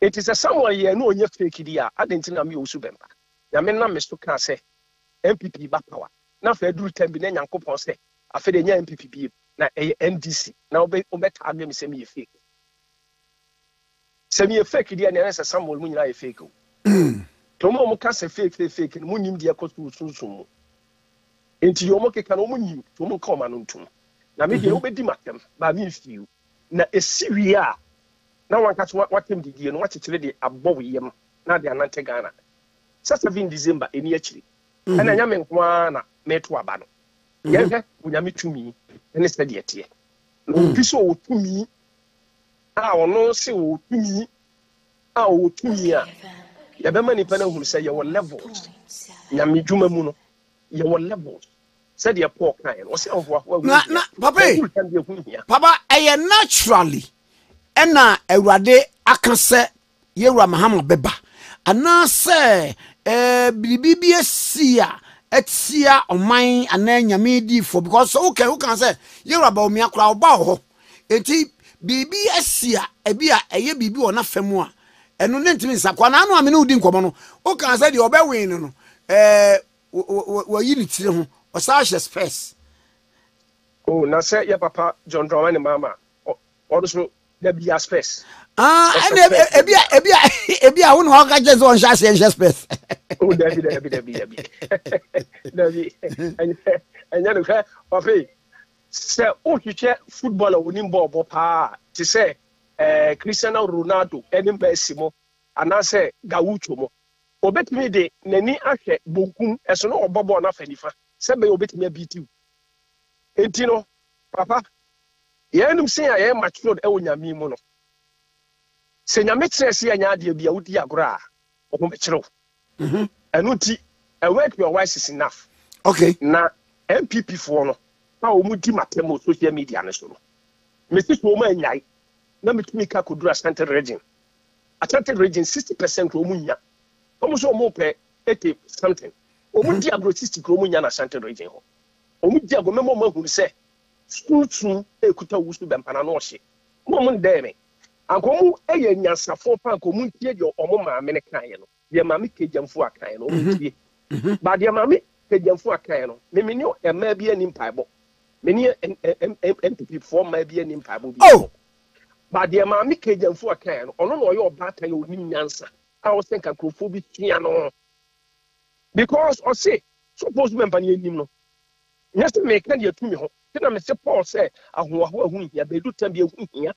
it is a Samuel ye no onye fake dia adenti na me osu bemba ya me na me so kan se M P P ba power na fa duru tembi na Nyankopon se afa de nya M P P bi na e N D C na obe obeta me se me fake Semi fake dia na nsa Samuel munyira ye fake o. Tomo mo ka se fake fake fake ni munyim dia kotu sunsun mo. Enti yo mo ke kan o munyim, tomo ka o ma no ntum. Na me dia obedi matem, ba me fiu. Na esiria na wanka to watem di die no wachetere di abọ weyem na de anante Ghana. seventh December eni achiri. Ana nya me nko ana meto aba no. Ye hwe munyame tumi ene se de tie. Piso otumi a ono se otumi a otumi a ya be mani pa na hu se ye wo levels nya medjuma mu no ye wo levels said ye poor kind o se oho aho na na papa papa e naturally e na ewrade akanse ye wura mahama beba ana se eh bibibi esia etia oman ana nyame di for because who can who can say you are about me akra oba ho enti bibi asia ebi a eye bibi ona famu a eno ne ntimi sakwa na anu amene udi nkomo no who can say the obewin no eh wo yi ni tire ho o sa space oh na say ya papa John Dramani ne mama o so there be a space ah ebi a ebi a ebi a won ho ka je so on sha space oh, Debbie, Debbie, Debbie, Debbie, Debbie, and then okay, okay. So, oh, you check footballer winning ball, Bopa, to say, eh, Cristiano Ronaldo, and Mbessimo, and I say, Gaucho, obet me de Neni Ashe, Bokum, as no or Bobo and Afenifa, Sabe obet me beat you. Etino, Papa, Yanum say I am much not Elna Mimono. Senya Metsa, Siana, dear Biaudia Gra, or Metro. Mhm. Anuti, I work your wife is enough. Okay. Na M P P for no. Na omuti matemo social media na so. Message wo ma nyai. Na metumi ka kodura Ashanti region. Ashanti region sixty percent omunya. Omo so omo pe eighty something. Omuti agro sixty omunya na Ashanti region ho. Omuti agro memo ma hu se. Sunsun ekuta wusu be mpana na ohye. Mo mo ndem me. Ankomu eye nyansafo pa ankomuti e yo omo ma me ne kan ye no. Dear mammy, Kajamfu are kind of. But dear mammy, Kajamfu are kind of. Mimino, and maybe an impibble. Many M P P form may be an impibble. Oh! But dear mammy, Kajamfu are kind of. On all your battle, you need answer. I was thinking acrophobic piano. Because, or say, suppose member Nimno. Yes, make your two me home. Then I Mister Paul said, I will win here, they do ten be a win here.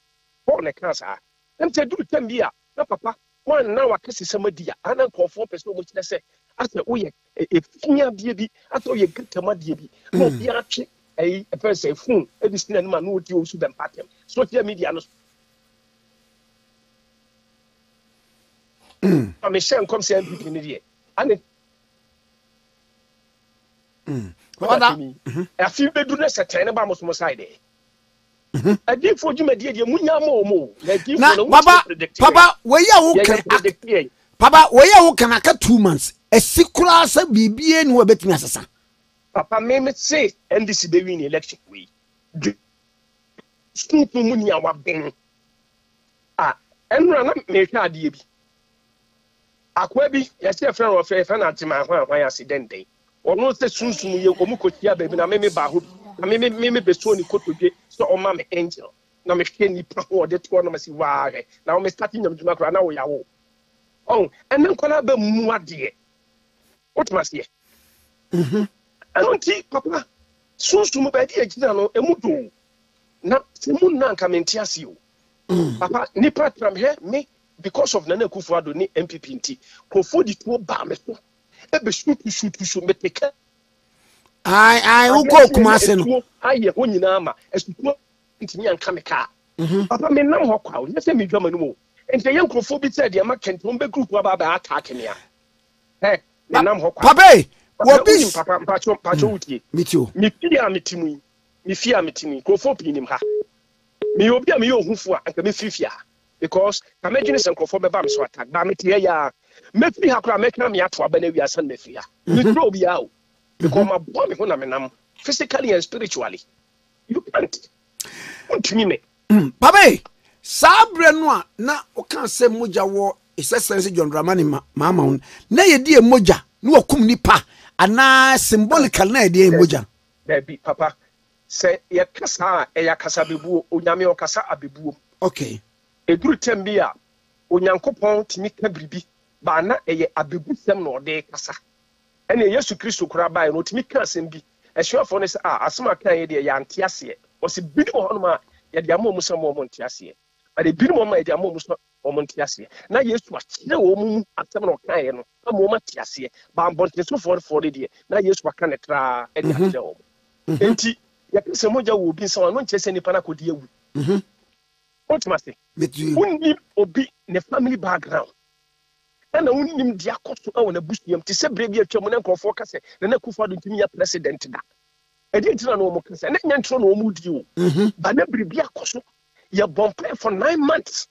Paul and Casa. And said, do ten be a, no papa. One now, I can see somebody. I don't call four person which they say, after we a finger baby, after you get to my baby, no, be actually a person, a fool, every single man who would use them pattern. So, dear media, I'm a sham comes and between the year. And what I mean, a few bedrooms at ten about most most idea. I did for you, my dear, you more. Papa, Papa, where you can Papa, where you can act two months. A sick class of B B N who are betting us. Papa, may it say, and this is the winning election. We stoop money our bank. Ah, and run up make a D B. Aquabi, yes, a friend of a fan at my one accident day. Almost as soon as you come, baby, I may be bahu. I may be bestowing the so Mamma Angel. Now, my candy power, the tournament, why? Now, I'm starting them to make an hour. Oh, and then collab more dear. What must ye? I don't think, Papa. Soon to move by the Ejano, a mutu. Now, the moon now come and tears you. Papa, Nipper from here, me, because of Nana Kufuado, ni M P P T, Crawford, it will bam. Every shoot you shoot, you should make a cat. I I will go Kumasi. I hear when you know, as you go into me and Kameka. Papa may now walk out, let me drum and move. And the young Crawford said, the American Tombe group about attacking me. Eh, Papa, what is Papa Patron Patroti? Me too. Me fear me to me. Me fear me to me. Crawford in him. Me obey me, oh, who for and me fear. Because imagine some Crawford Bams were attacked by me. Make me have to make me out for Benevia Sandefia. You throw me out. Because my body, when I'm in physically and spiritually, you can't. What do you mean? Papa, Sabre noa na okanse moja wo Excellency John Dramani Mahama. Na ye die moja, no okum nipa. Ana symbolical na ye die moja. Baby, Papa, say ye kasa e ya kasa bibu onyame o kasa abibu. Okay. Eduru tembia onyankopon timi ka bribi ba na e ye abibu sem no de kasa. And yes, Christo Crabby, not me cursing be as sure for this are as much as the Yantiasia was a bit on my yet the Amomus and Montiasia. But a bit more my dear Momus or Montiasia. Now, yes, was no woman at seven or nine, a moment Tiasia, but I'm born to so forth for the dear. Now, yes, what can a tra and the home. Empty ya kese moja wo obi nsa no nkyese nipa na kodi ewu mhm what must say unni obi ne family background na unnim dia koto awo na busuam ti se brebi atwam na nkrofo ka se na na kufa do ntimi ya president da edi ntira no mo kese na nyantro no mo di o ba na brebi akoso ya bomb play for nine months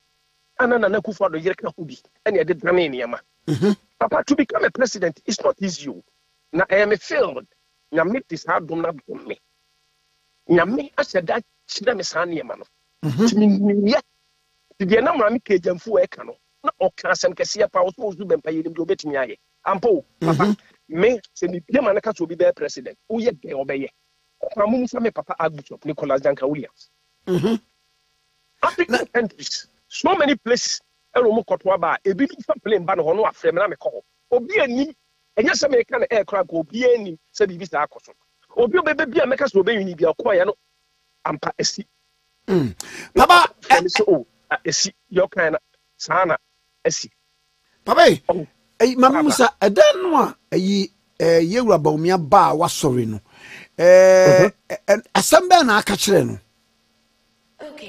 ana na na kufa do yireka hobi na edi drama ni yama mhm papa to become a president is not easy na I am a failed na me this hard na me na me aseda chira me sane ma no timi ya tibia na mra me kejamfu e ka no na okasem kese ya pa wo so zube mpa yelim do betimi aye ampo papa me se mi bia ma na ka so bi be president wo ye de obeye kwa mum sa me papa Archbishop Nicholas Duncan Williams mhm African countries so many places ero mo koto aba ebi ni fa plane ba no ho no afrem na me ko obi ani enye se me ka na e kra ko obi ani se bi bi sa akoso obi obebe bia me ka so obi ni bia ko ya no ampa esi mm baba so esi your kind sana esi baba eh mama musa edan no a yi eh yewura ba umia ba wasori no eh asembe na aka kire no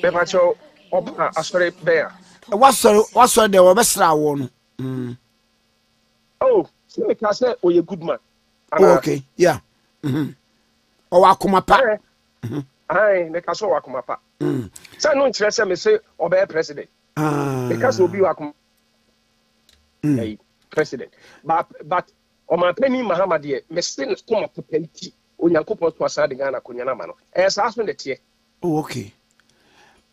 be pa cho oba asori be what's so what's so there was a one oh see me can say oh you good man oh, okay yeah mhm oh akoma pa mhm ai me can say akoma pa mhm say no interest say me say oba president ah because obi akoma eh president but but o ma pani Muhammad here me say no come up penti onyankopon to asade Ghana konya na ma no eh say aso de tie oh okay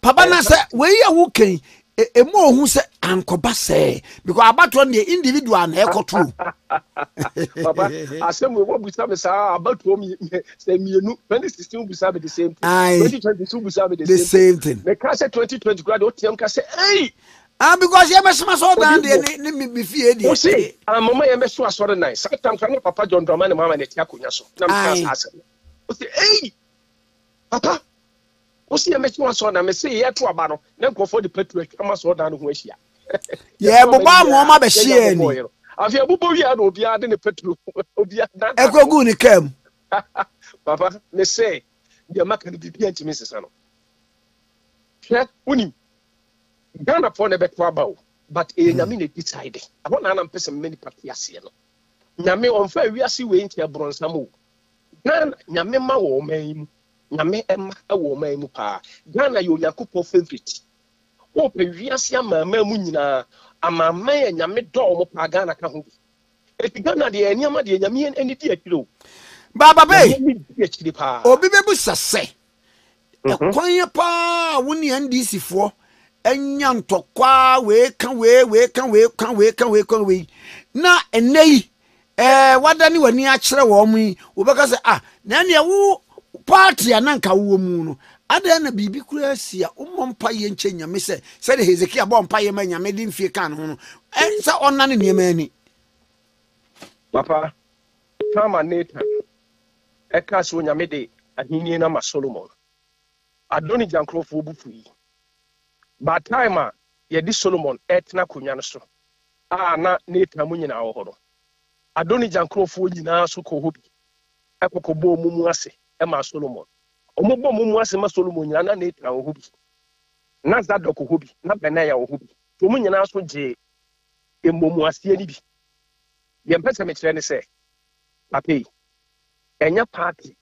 papa na say we ya wo ken emu ohun se ankoba se because abato ne individual na ekoto baba asem we wo busa me sa abato mi se mienu twenty sixteen busa be the same thing twenty twenty-two busa be the same thing me ka se twenty twenty grade o tiam ka se hey ah because you be sma so down there ni me fie dey o see am mama you be so asore nice sometimes na papa John Dramani mama na tia konya so na me ka sa o see hey papa o si eme twa so na me se ye to aba no na nkofo de patriot ama so da no ho ahia ye boba mo ma be hie ni afia bobo wi ado obi ade ne patriot obi ade ekogu ni kam papa me se de maka ni bibi anti me se sa no che unim gana for ne be to aba o but e nyame ne decide abo na na mpese me ni party ase no nyame on fa wi ase we ntia bronsam o gana nyame ma wo man na me em awo man mu pa Ghana yo yakopɔ favorite wo pe wiase amama mu nyina amama ya nyame do mo pa Ghana ka ho e ti Ghana de eniama de nyame eni di akiro baba be obi be busase ekwanye pa woni N D C fo enya ntokwa we kan we we kan we kan we kan we kan we na enei eh wadani wani a kire wo mu wo be ka se ah na ne wo party ananka wo mu no ada na bibi kura asia omompa ye nche nyame se se de Hezekiah bompa ye ma nyame de mfie kan ho no e se onna ne nyame ani papa kama neta e ka so nyame de ahini na ma Solomon adoni jankrofo obufu yi ba time a ye di Solomon etna konya no so a na neta mu nyina wo ho no adoni jankrofo nyina so ko hobi e kokobo mu mu ase Emma Solomon. Omobo mumu asema Solomon nyana na etra wo hobi. Na Zadok wo hobi, na Benaya wo hobi. To mu nyana so je emomu asie ni bi. Ye mpese me kire ne se. Papi. Enya party,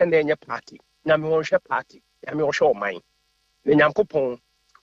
enda enya party. Na me wonhwe party, ya me wonhwe oman. Na Nyankopon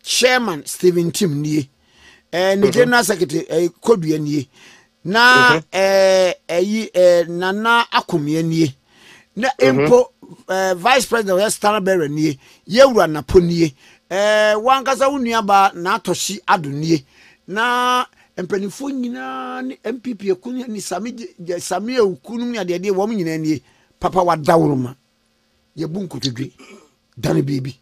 chairman Stephen Tim nie eh ni general secretary Kodua nie na eh eyi Nana Akomia nie na empo vice president of Starberry nie yewura naponie eh wankasa wunua ba na atoshi adonie na empanifo nyina ni M P P ekunya ni Sami Sami ekunu ni ade ade wo nyina nie papa wadawroma ye bunku tudwi dane bibi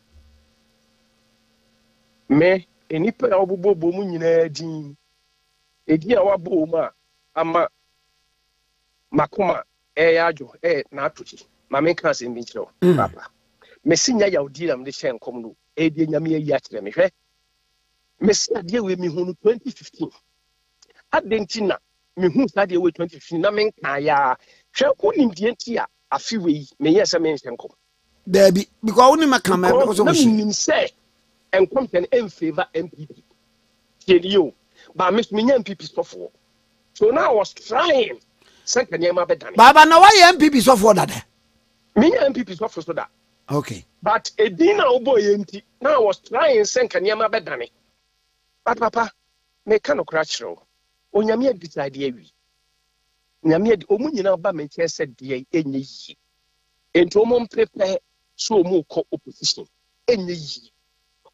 me enipa obubobo mu nyina din edi a wabo ma ama makoma e ya ajo e na atochi ma me kan se mbichiro papa me sinya ya odira me de chen kom no e die nyame ya ya kire me hwe me sinya die we mi hunu twenty fifteen adentina me hu sa die we twenty fifteen na me kan ya hwe ko nimdie ntia afi we me yesa me chen kom baby because woni makama because no nim say and company in favor M P P. You, but Miss Minion M P P software. So now I was trying. Second year, my better. Baba, now why M P P software that? Minion M P P software so that. Okay. But a dinner boy empty. Now I was trying. Second year, my better. But Papa, me cannot crash row. On your mere decide ye. Namia Omunina Bam said the any ye. And Tomon prepare so more co opposition. Any ye.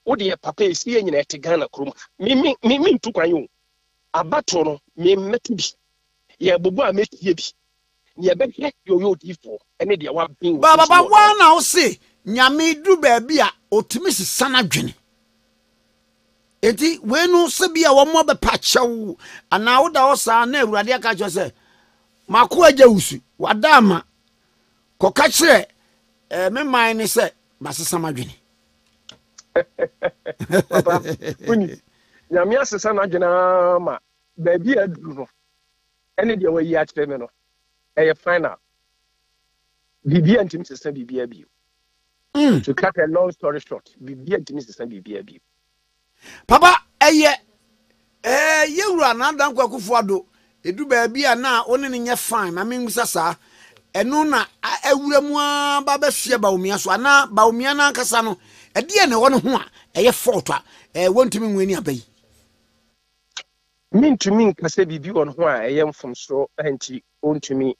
Odi papa isi enyi na etigana krum mimi mimi ntukwan yo abato no me metu bi ye bobo a metie bi ne ye behwe yo yo difo ene de wa bin ba ba wa na wo se nyame du ba bi a otimi sisa na dwene eti we no se bi a wo mo be pa chew ana wo da wo sa na awurade aka cho se mako aja usu wadama koka kire eh me man ni se masesa ma dwene Papa, when Yamia Sana Genama, baby, I do know. Any day away at Femino, a final B B and Tim Sister B B A B. To cut a long story short, B B and Tim Sister B B A B. Papa, eh, eh, you run out and go for do. It do baby and now only in your fine. I mean, Sasa, and Nona, I will have Baba Shia Baumia, Swana, Baumiana Casano. A dear, no one who a fault, I want to mean when you obey. Mean to me, Cassabi, you on why I am from straw and she own to me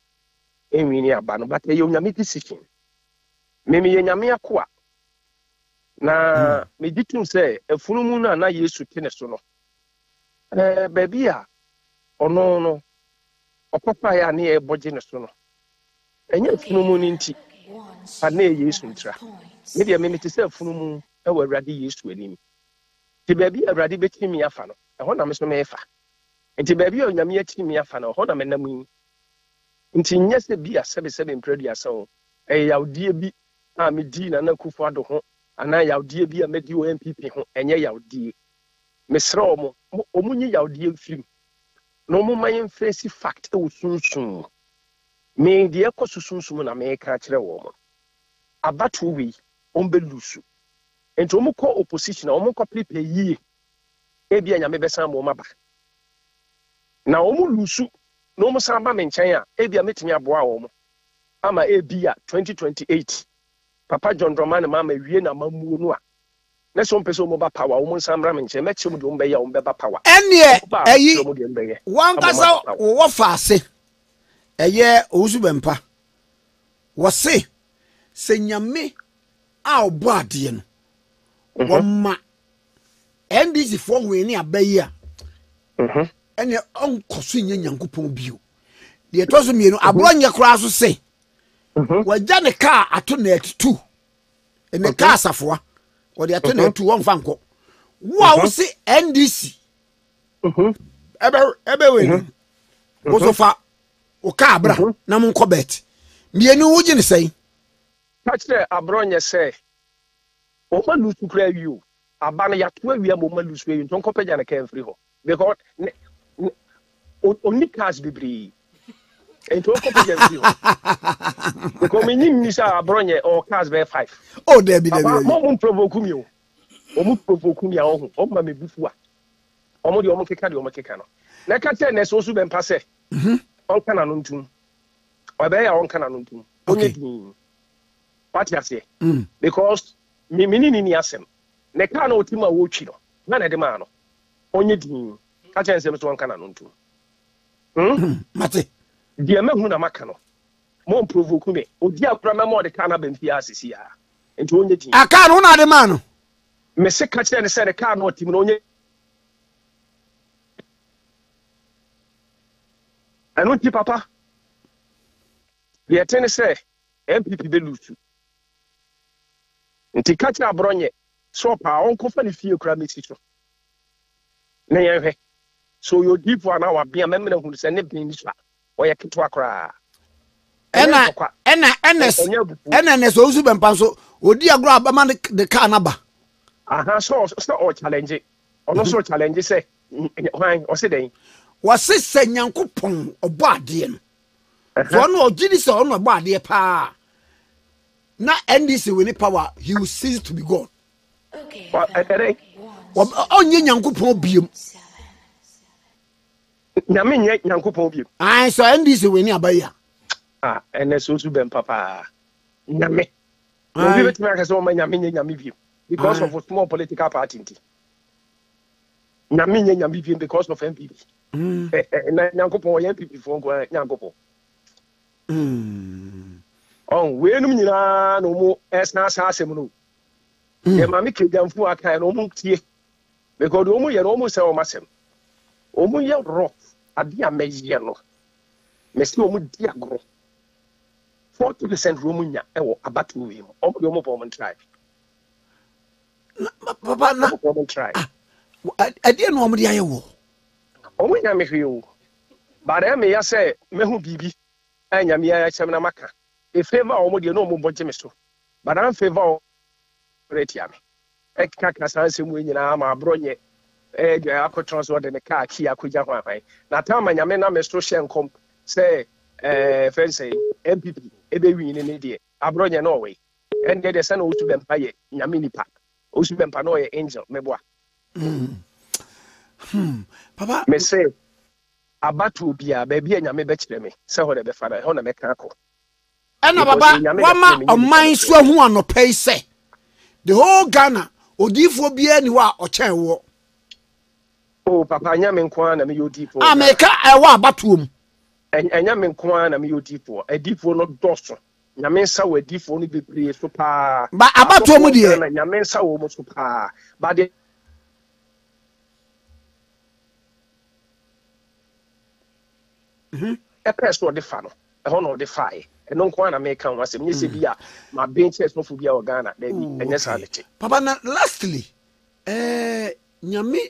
in Winniabano, but a young Yamiti sitting. Mimi and Yamia Qua. Now, me didn't say a full moon and I used to tennis or no. Baby, or no, no, or papa near Bojinasono. And you're full moon in tea, and near you soon. Maybe a minute itself, whom I were ready used to him. The baby a ready between me a funnel, a honor, Miss Mefa. And the baby on Yamia Timia funnel, honor, and a moon. Until yesterday be a seven seven predia song. A yaw dear be a medina no kufado home, and I yaw dear be a medio M P P home, and yaw dear. Miss Romo, Omuni yaw dear film. No more my inflacy fact will soon soon. May the echo soon soon I may catch a woman. About two weeks. Ombelusu enti omukọ opposition omukọ plepe yie ebi anya mebesa mo maba na omulusu na omusamba menchan a ebi ametimi aboa wo ama ebi a twenty twenty-eight Papa John Dramani mama wie na mamuo no a na so mpese omuba power omunsambra menchan meche mu de ombe ya ombe ba power enie eyi wankasa wo faase eye ozu bempa wo se se nyame Our body, and one ma, and this is for when you are bayer, and your uncle singing and coupon view. The atosomino, I brought your cross to say, well, done a car at two net two, and the car safwa, or the attorney to one fanco. Wow, say, and this ever, ever, was so far, O cabra, Namon Cobet. You know what you say. Catcher Abronia say, Oma lose to crave you. Abana yat where we are moment lose way, don't copy and I can't free her. Because only cars be bree. And don't copy and free her. Because me, Missa Abronia or cars bear five. Oh, there be the moment provoke you. Omu provoke me on, oh, mammy before. Omo the Omokicano, Omokicano. Like I tell Nessosu and Passe. On Cananuntum. Or they are on Cananuntum. Okay. What you say? Mm. Because me meaning in Yasem, Necano Tima Wuchino, Nana de Mano, only Dean, Catching Semson Canon too. Hm, Mate, dear Mahuna Macano, Mon Provocume, O dear Grandma de Cannabin Piacia, and to only Dean. I can't honor the man. Messer Catcher and said a car not Timonia. And what you, Papa? The attorney say, M P P Belusu. Nti kacha abronye so pa onko fa ne fie kura mesi so. Na yehwe. So you deep for an hour bia memna hu se ne bin so. Oye ketwa kura. Ena ena ena ena ne so usu bempa so odi agro abama de car na ba. Aha so so o challenge. Ono so challenge se hwan o se den. Wase se nyankopon obo ade no. So no ogidi se ono obo ade pa. Na N D C with power, he will cease to be God. Okay. I saw N D C with Abaya. Ah, and that's also Ben Papa. Name. Because of a small political party. Namini Yamibi because of M P P. And Yankopo M P P for Yankopo. Oh, we no more as Nas Hasemunu. The mammy killed them for a kind almost here. Because Omo are almost our massam. Omo yell rock at the amazing yellow. Messi Diagro. Forty percent Romania, or about to him, or the Omo tribe. Papa, no woman tribe. I didn't know the Iowa. Oh, I make you. But I may say, Mehu Bibi, and Yamia Samanamaka. A favor almost no more Jemiso. But I'm favor Retiam. A cacassasum winning armor, bronye, a cotrans in a car, Kia Kujawa. Natama Yamena Mestro Shankom, say, eh, fancy, M P P, a baby in an idiot, a bronye Norway, and get a son of Usubampaye, Yamini Park, Usubampanoe Angel, Meboa. Hm, Papa may say, a batu be a baby and Yame Betchemi, so the father, Honor Mechanical. And Baba, Wama or mine swam one or pay say. The whole Ghana or give will be anywhere or chair war. Oh, Papa Yamin Kwan and you depot. I make a war bathroom. And Yamin Kwan and you depot. A deep will not dorsal. Yamensa will deep only be pleased to pa. But about two million and Yamensa almost to pa. But the a press or the funnel, a honor the fire. And no one may come as a Missibia. My bench has no phobia or Ghana, then yes, Papa. Now, lastly, eh, Yami,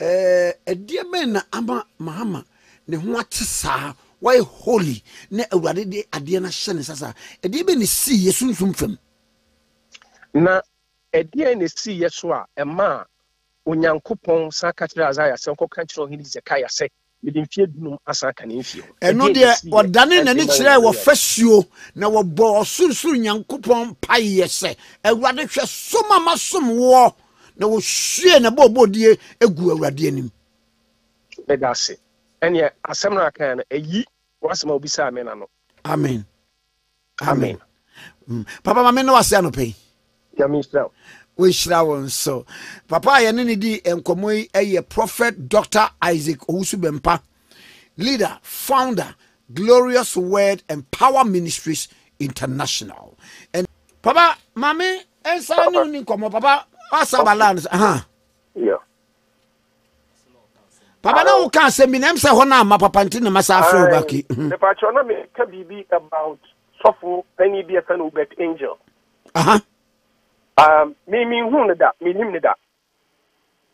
eh, a dear man, Ama Mahama, ne what sa, why holy, ne a radi de Adiana Shanasasa, a dear man is see a soon from. Na a dear and see Yeshua, a ma, Unyan Coupon, Sakatra Azaya, some control in his Kaya say. And no dear, what done in any chair will fetch you. Now, what bore soon soon young coupon pie, yes, sir. And what if you're so much some war? Now, we'll share in a bobo dear, a good radianum. That's it. And yet, as some I can, a ye was more beside me. Amen. Amen. Papa, my men was sanopay. Yamish. We shall so. Papa Yanini and Komui a prophet, Doctor Isaac Osubempa, leader, founder, Glorious Word and Power Ministries International. And Papa, Mami, and Sanu Nikomo, Papa, Asabalans, aha. Yeah. Papa, no, can't send me names, Honama, Papantina, Masafro Baki. The patronomy can be about Sofu, Penny, be a fellow bet angel. Aha. Um, me mean who that, me him that.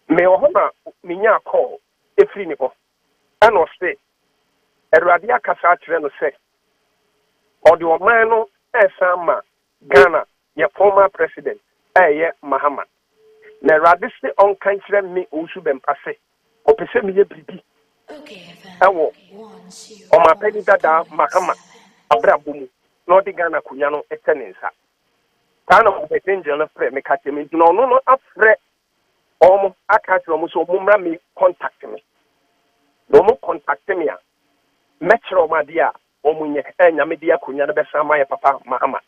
Me ohona, me nya call, a free me off. And or say, a radia cassatra no say, or the Omano, a Sama, Ghana, your former president, Aye Mahama. Ne radiste on country me Osubem passe, or pese me bribi. Okay, I won't. Or my penny that Mahama, Abrabumu, not the Ghana Kuyano, a tenansa. Tano angel of prayer me catch me no no no afre omo akatro mo so mumra me contact me no mo contact me a metro ma dia omunye anya me dia kunya no besa ma papa Mahama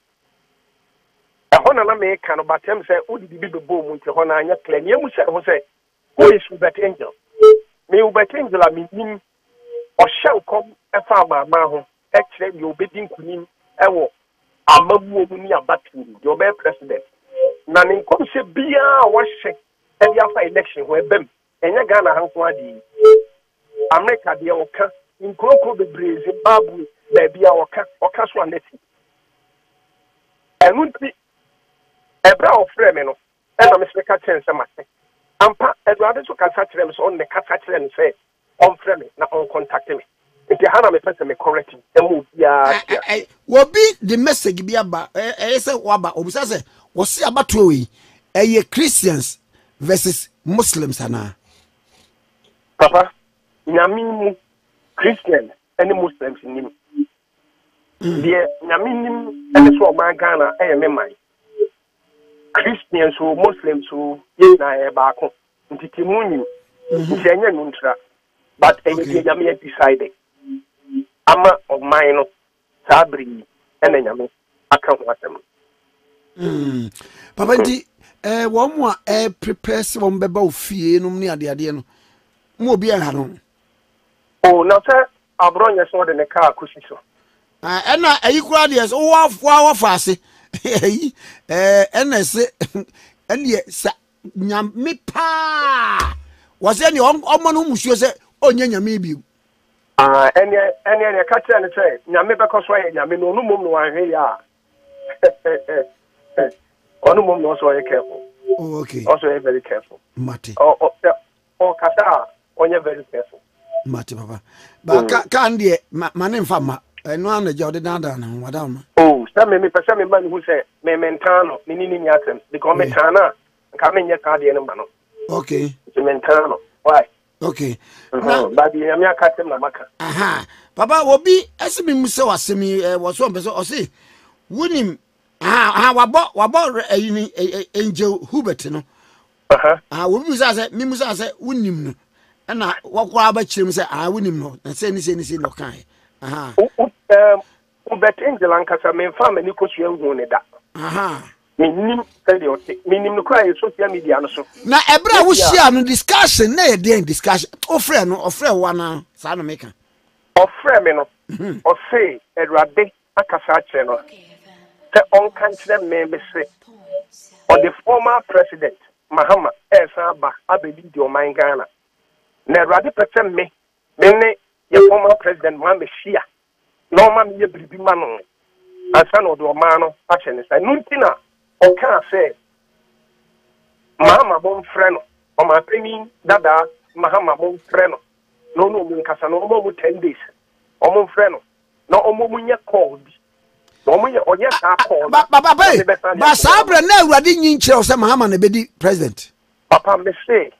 e hona na me ka no batem say odi bi be bo mu nti hona anya clean e mu say ho say who is that angel me u bat angel am nim o shall come e fa ma ma ho e kire me obedin kunim e wo amabu obuni abatu your president na nkom se bia wa hye e dia fa election ho ebem enya Ghana hanko adi America dia oka nkroko be Brazil babu be bia oka oka so anati enunti Ebra ofre me no. E na me se ka kyen se mase. Ampa Eduardo so ka sa kire me so on ne ka sa kire me se onfre me na on contact me. Nti ha na me pese me correct e mo bia. Wo bi the message bi aba e se wo aba obusa se wo si aba to we. Eye Christians versus Muslims ana. Papa, nyamimu Christian and Muslims nim. Dia nyaminim and so man Ghana e me man. Christians who Muslims who ye na e ba ko. Ntitimunyi. Ntienye nuntra. But anything nyami decided. Ama of mine sabri and nyami aka ho asem. Mm. Papa ndi eh wo mu a eh prepare se wo mbeba ofie num ne ade ade no. Mo bi an haron. Oh, na se abronya so de ne ka kusi so. Ah, ena ayi kura de so wo afwa wo faase. Eyi eh ena se ena se nyame pa. Wo se ne omo no musuo se onya nyame bi. Ah, ena ena ne ka tire ne tire. Nyame be koso ayi nyame no no mom no anhwe ya. Onu mom no so ayi careful. Oh, okay. Also very careful. Mate. Oh, oh, oh, kasa onye very careful. Mate papa. Ba ka kan de mane mfama. Eno ana je odedanda na wada ma. Oh, sta me me pesa me man hu se me mentano, me ni ni nyatem. Because me tana, nka me nyaka de no ma no. Okay. Me mentano. Why? Okay. Na ba bi ya me akatem na maka. Aha. Papa obi asimi musa wasemi wo so mbeso o se wonim aha wabo wabo eyini angel Hubert no. Aha. Ah obi musa se me musa se wonim no. Na wakwa ba kirem se ah wonim no. Na se ni se ni se no kan. Aha. Um, Hubert Angel ankasa me nfa mani kosua hu ne da. Aha. Me nim tell you say me nim no cry social media no so. Na ebra wo share no discussion na e dey discussion. Ofre no, ofre wa na sa no make. Ofre me no. O say Ewrade akasa kire no. Te on kan kire me be say. O the former president Mahama Esa Ba abedi di o man Ghana. Na Ewrade pretend me me ne your former president Mohamed Shia. No man ye bribi manon. And son of the man action. Nuntina or can say Mahama bon freno. Or my penny dada Mahama bon freno. No no mun kasano omo ten days. Omo freno. No omo munya called. No munya or yes I called. Papa Basabre never did yinche or say Mahama ne bedi president. Papa me say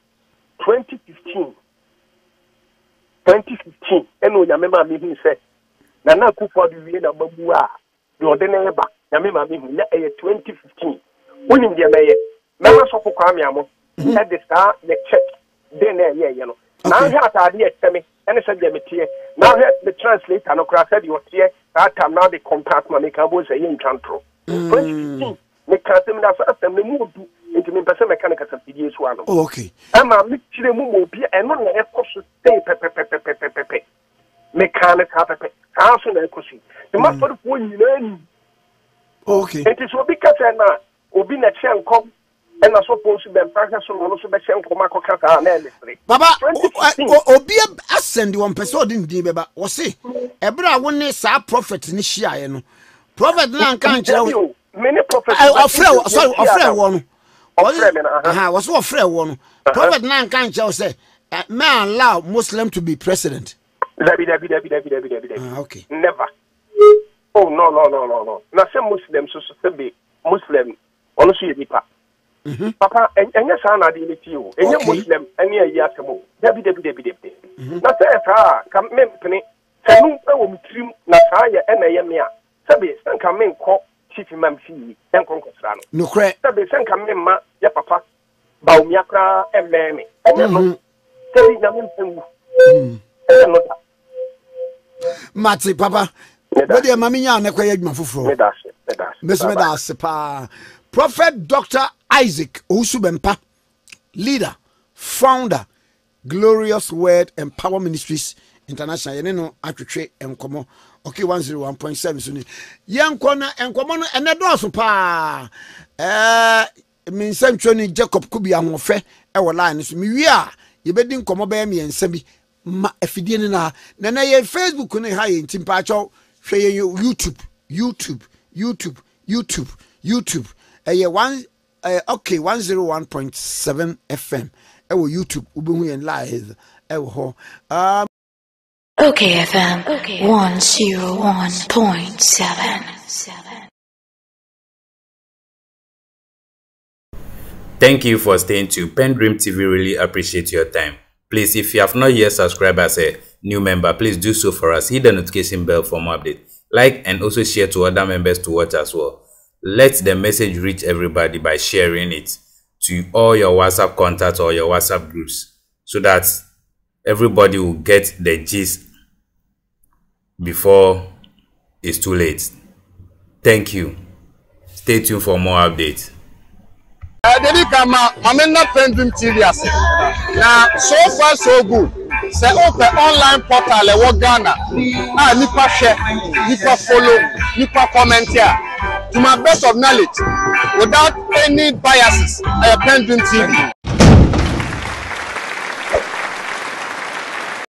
twenty fifteen. twenty fifteen eno nyame ma me hu se na na akufo de wie na babu a de odene ba nyame ma me hu na e twenty fifteen wonim de be ye me ma so kokwa me amo e de star the check de na ye ye no na hwe atade e teme ene se de me tie na hwe the translator no kra se de o tie that time now the compact ma me ka bo se ye ntantro twenty fifteen me ka se me na so asem me mu du enti me pese me ka ne ka se pidie so ano okay e ma me chire mu mo bi eno na e ko so stay pepe pepe pepe pepe mechanic happen. How soon I could see the master for you. Okay, it is what because I now will be in a chain come and I suppose you been practicing on also the chain come and cook and electric. Baba, Obi ascend one person didn't be Baba. Or see, a brother one is a prophet in Shia. No prophet, none can't tell many prophets. I feel sorry, I feel one. I was so afraid one. Prophet, none can't tell say, man allow Muslim to be president. Debbie, Debbie, Debbie, Debbie, Debbie, Debbie, Debbie. Ah, okay. Never. Oh no no no no no. Now some Muslims so so be Muslim. Honestly, you be pa. Papa, any sana di ni tiu. Any Muslim, any ayat mo. Debbie, Debbie, Debbie, Debbie. Now say sa kam me pene. Sa numpa wo mitrim na sa ya ene ya mea. Sabi sa kam me ko chief imam fi. Sa kon kosrano. No kre. Sabi sa kam me ma ya papa. Ba o miakra emme me. Ene no. Sabi na me pengu. Ene no. Mati papa bodi e mami nya nekwa yadwuma foforo me dash me dash me dash pa Prophet Doctor Isaac Osubempa, leader founder Glorious Word and Power Ministries International yene no atwetwe enkomo okay one oh one point seven so ni yenko na enkomo no ene do pa eh mi nsem twoni Jacob Kubi ahofe e wo line so mi wi a ye bedi nkomo ba mi nsem bi ma efidie ni na na na ye Facebook ni ha ye ntimpa cho hwe ye YouTube YouTube YouTube YouTube YouTube eye one Uh, okay, one oh one point seven F M. I will YouTube. Ubu and live. I will. Um. Okay, F M. Okay. one oh one point seven. Thank you for staying to Pen Dream T V. Really appreciate your time. Please, if you have not yet subscribed as a new member, please do so for us. Hit the notification bell for more updates. Like and also share to other members to watch as well. Let the message reach everybody by sharing it to all your WhatsApp contacts or your WhatsApp groups, so that everybody will get the gist before it's too late. Thank you. Stay tuned for more updates. I didn't come out. I'm not pending T V S. Now, so far, so good. Say open online portal, a Ghana. Ah, nipa share, nipa follow, nipa comment here. To my best of knowledge, without any biases, I am pending T V.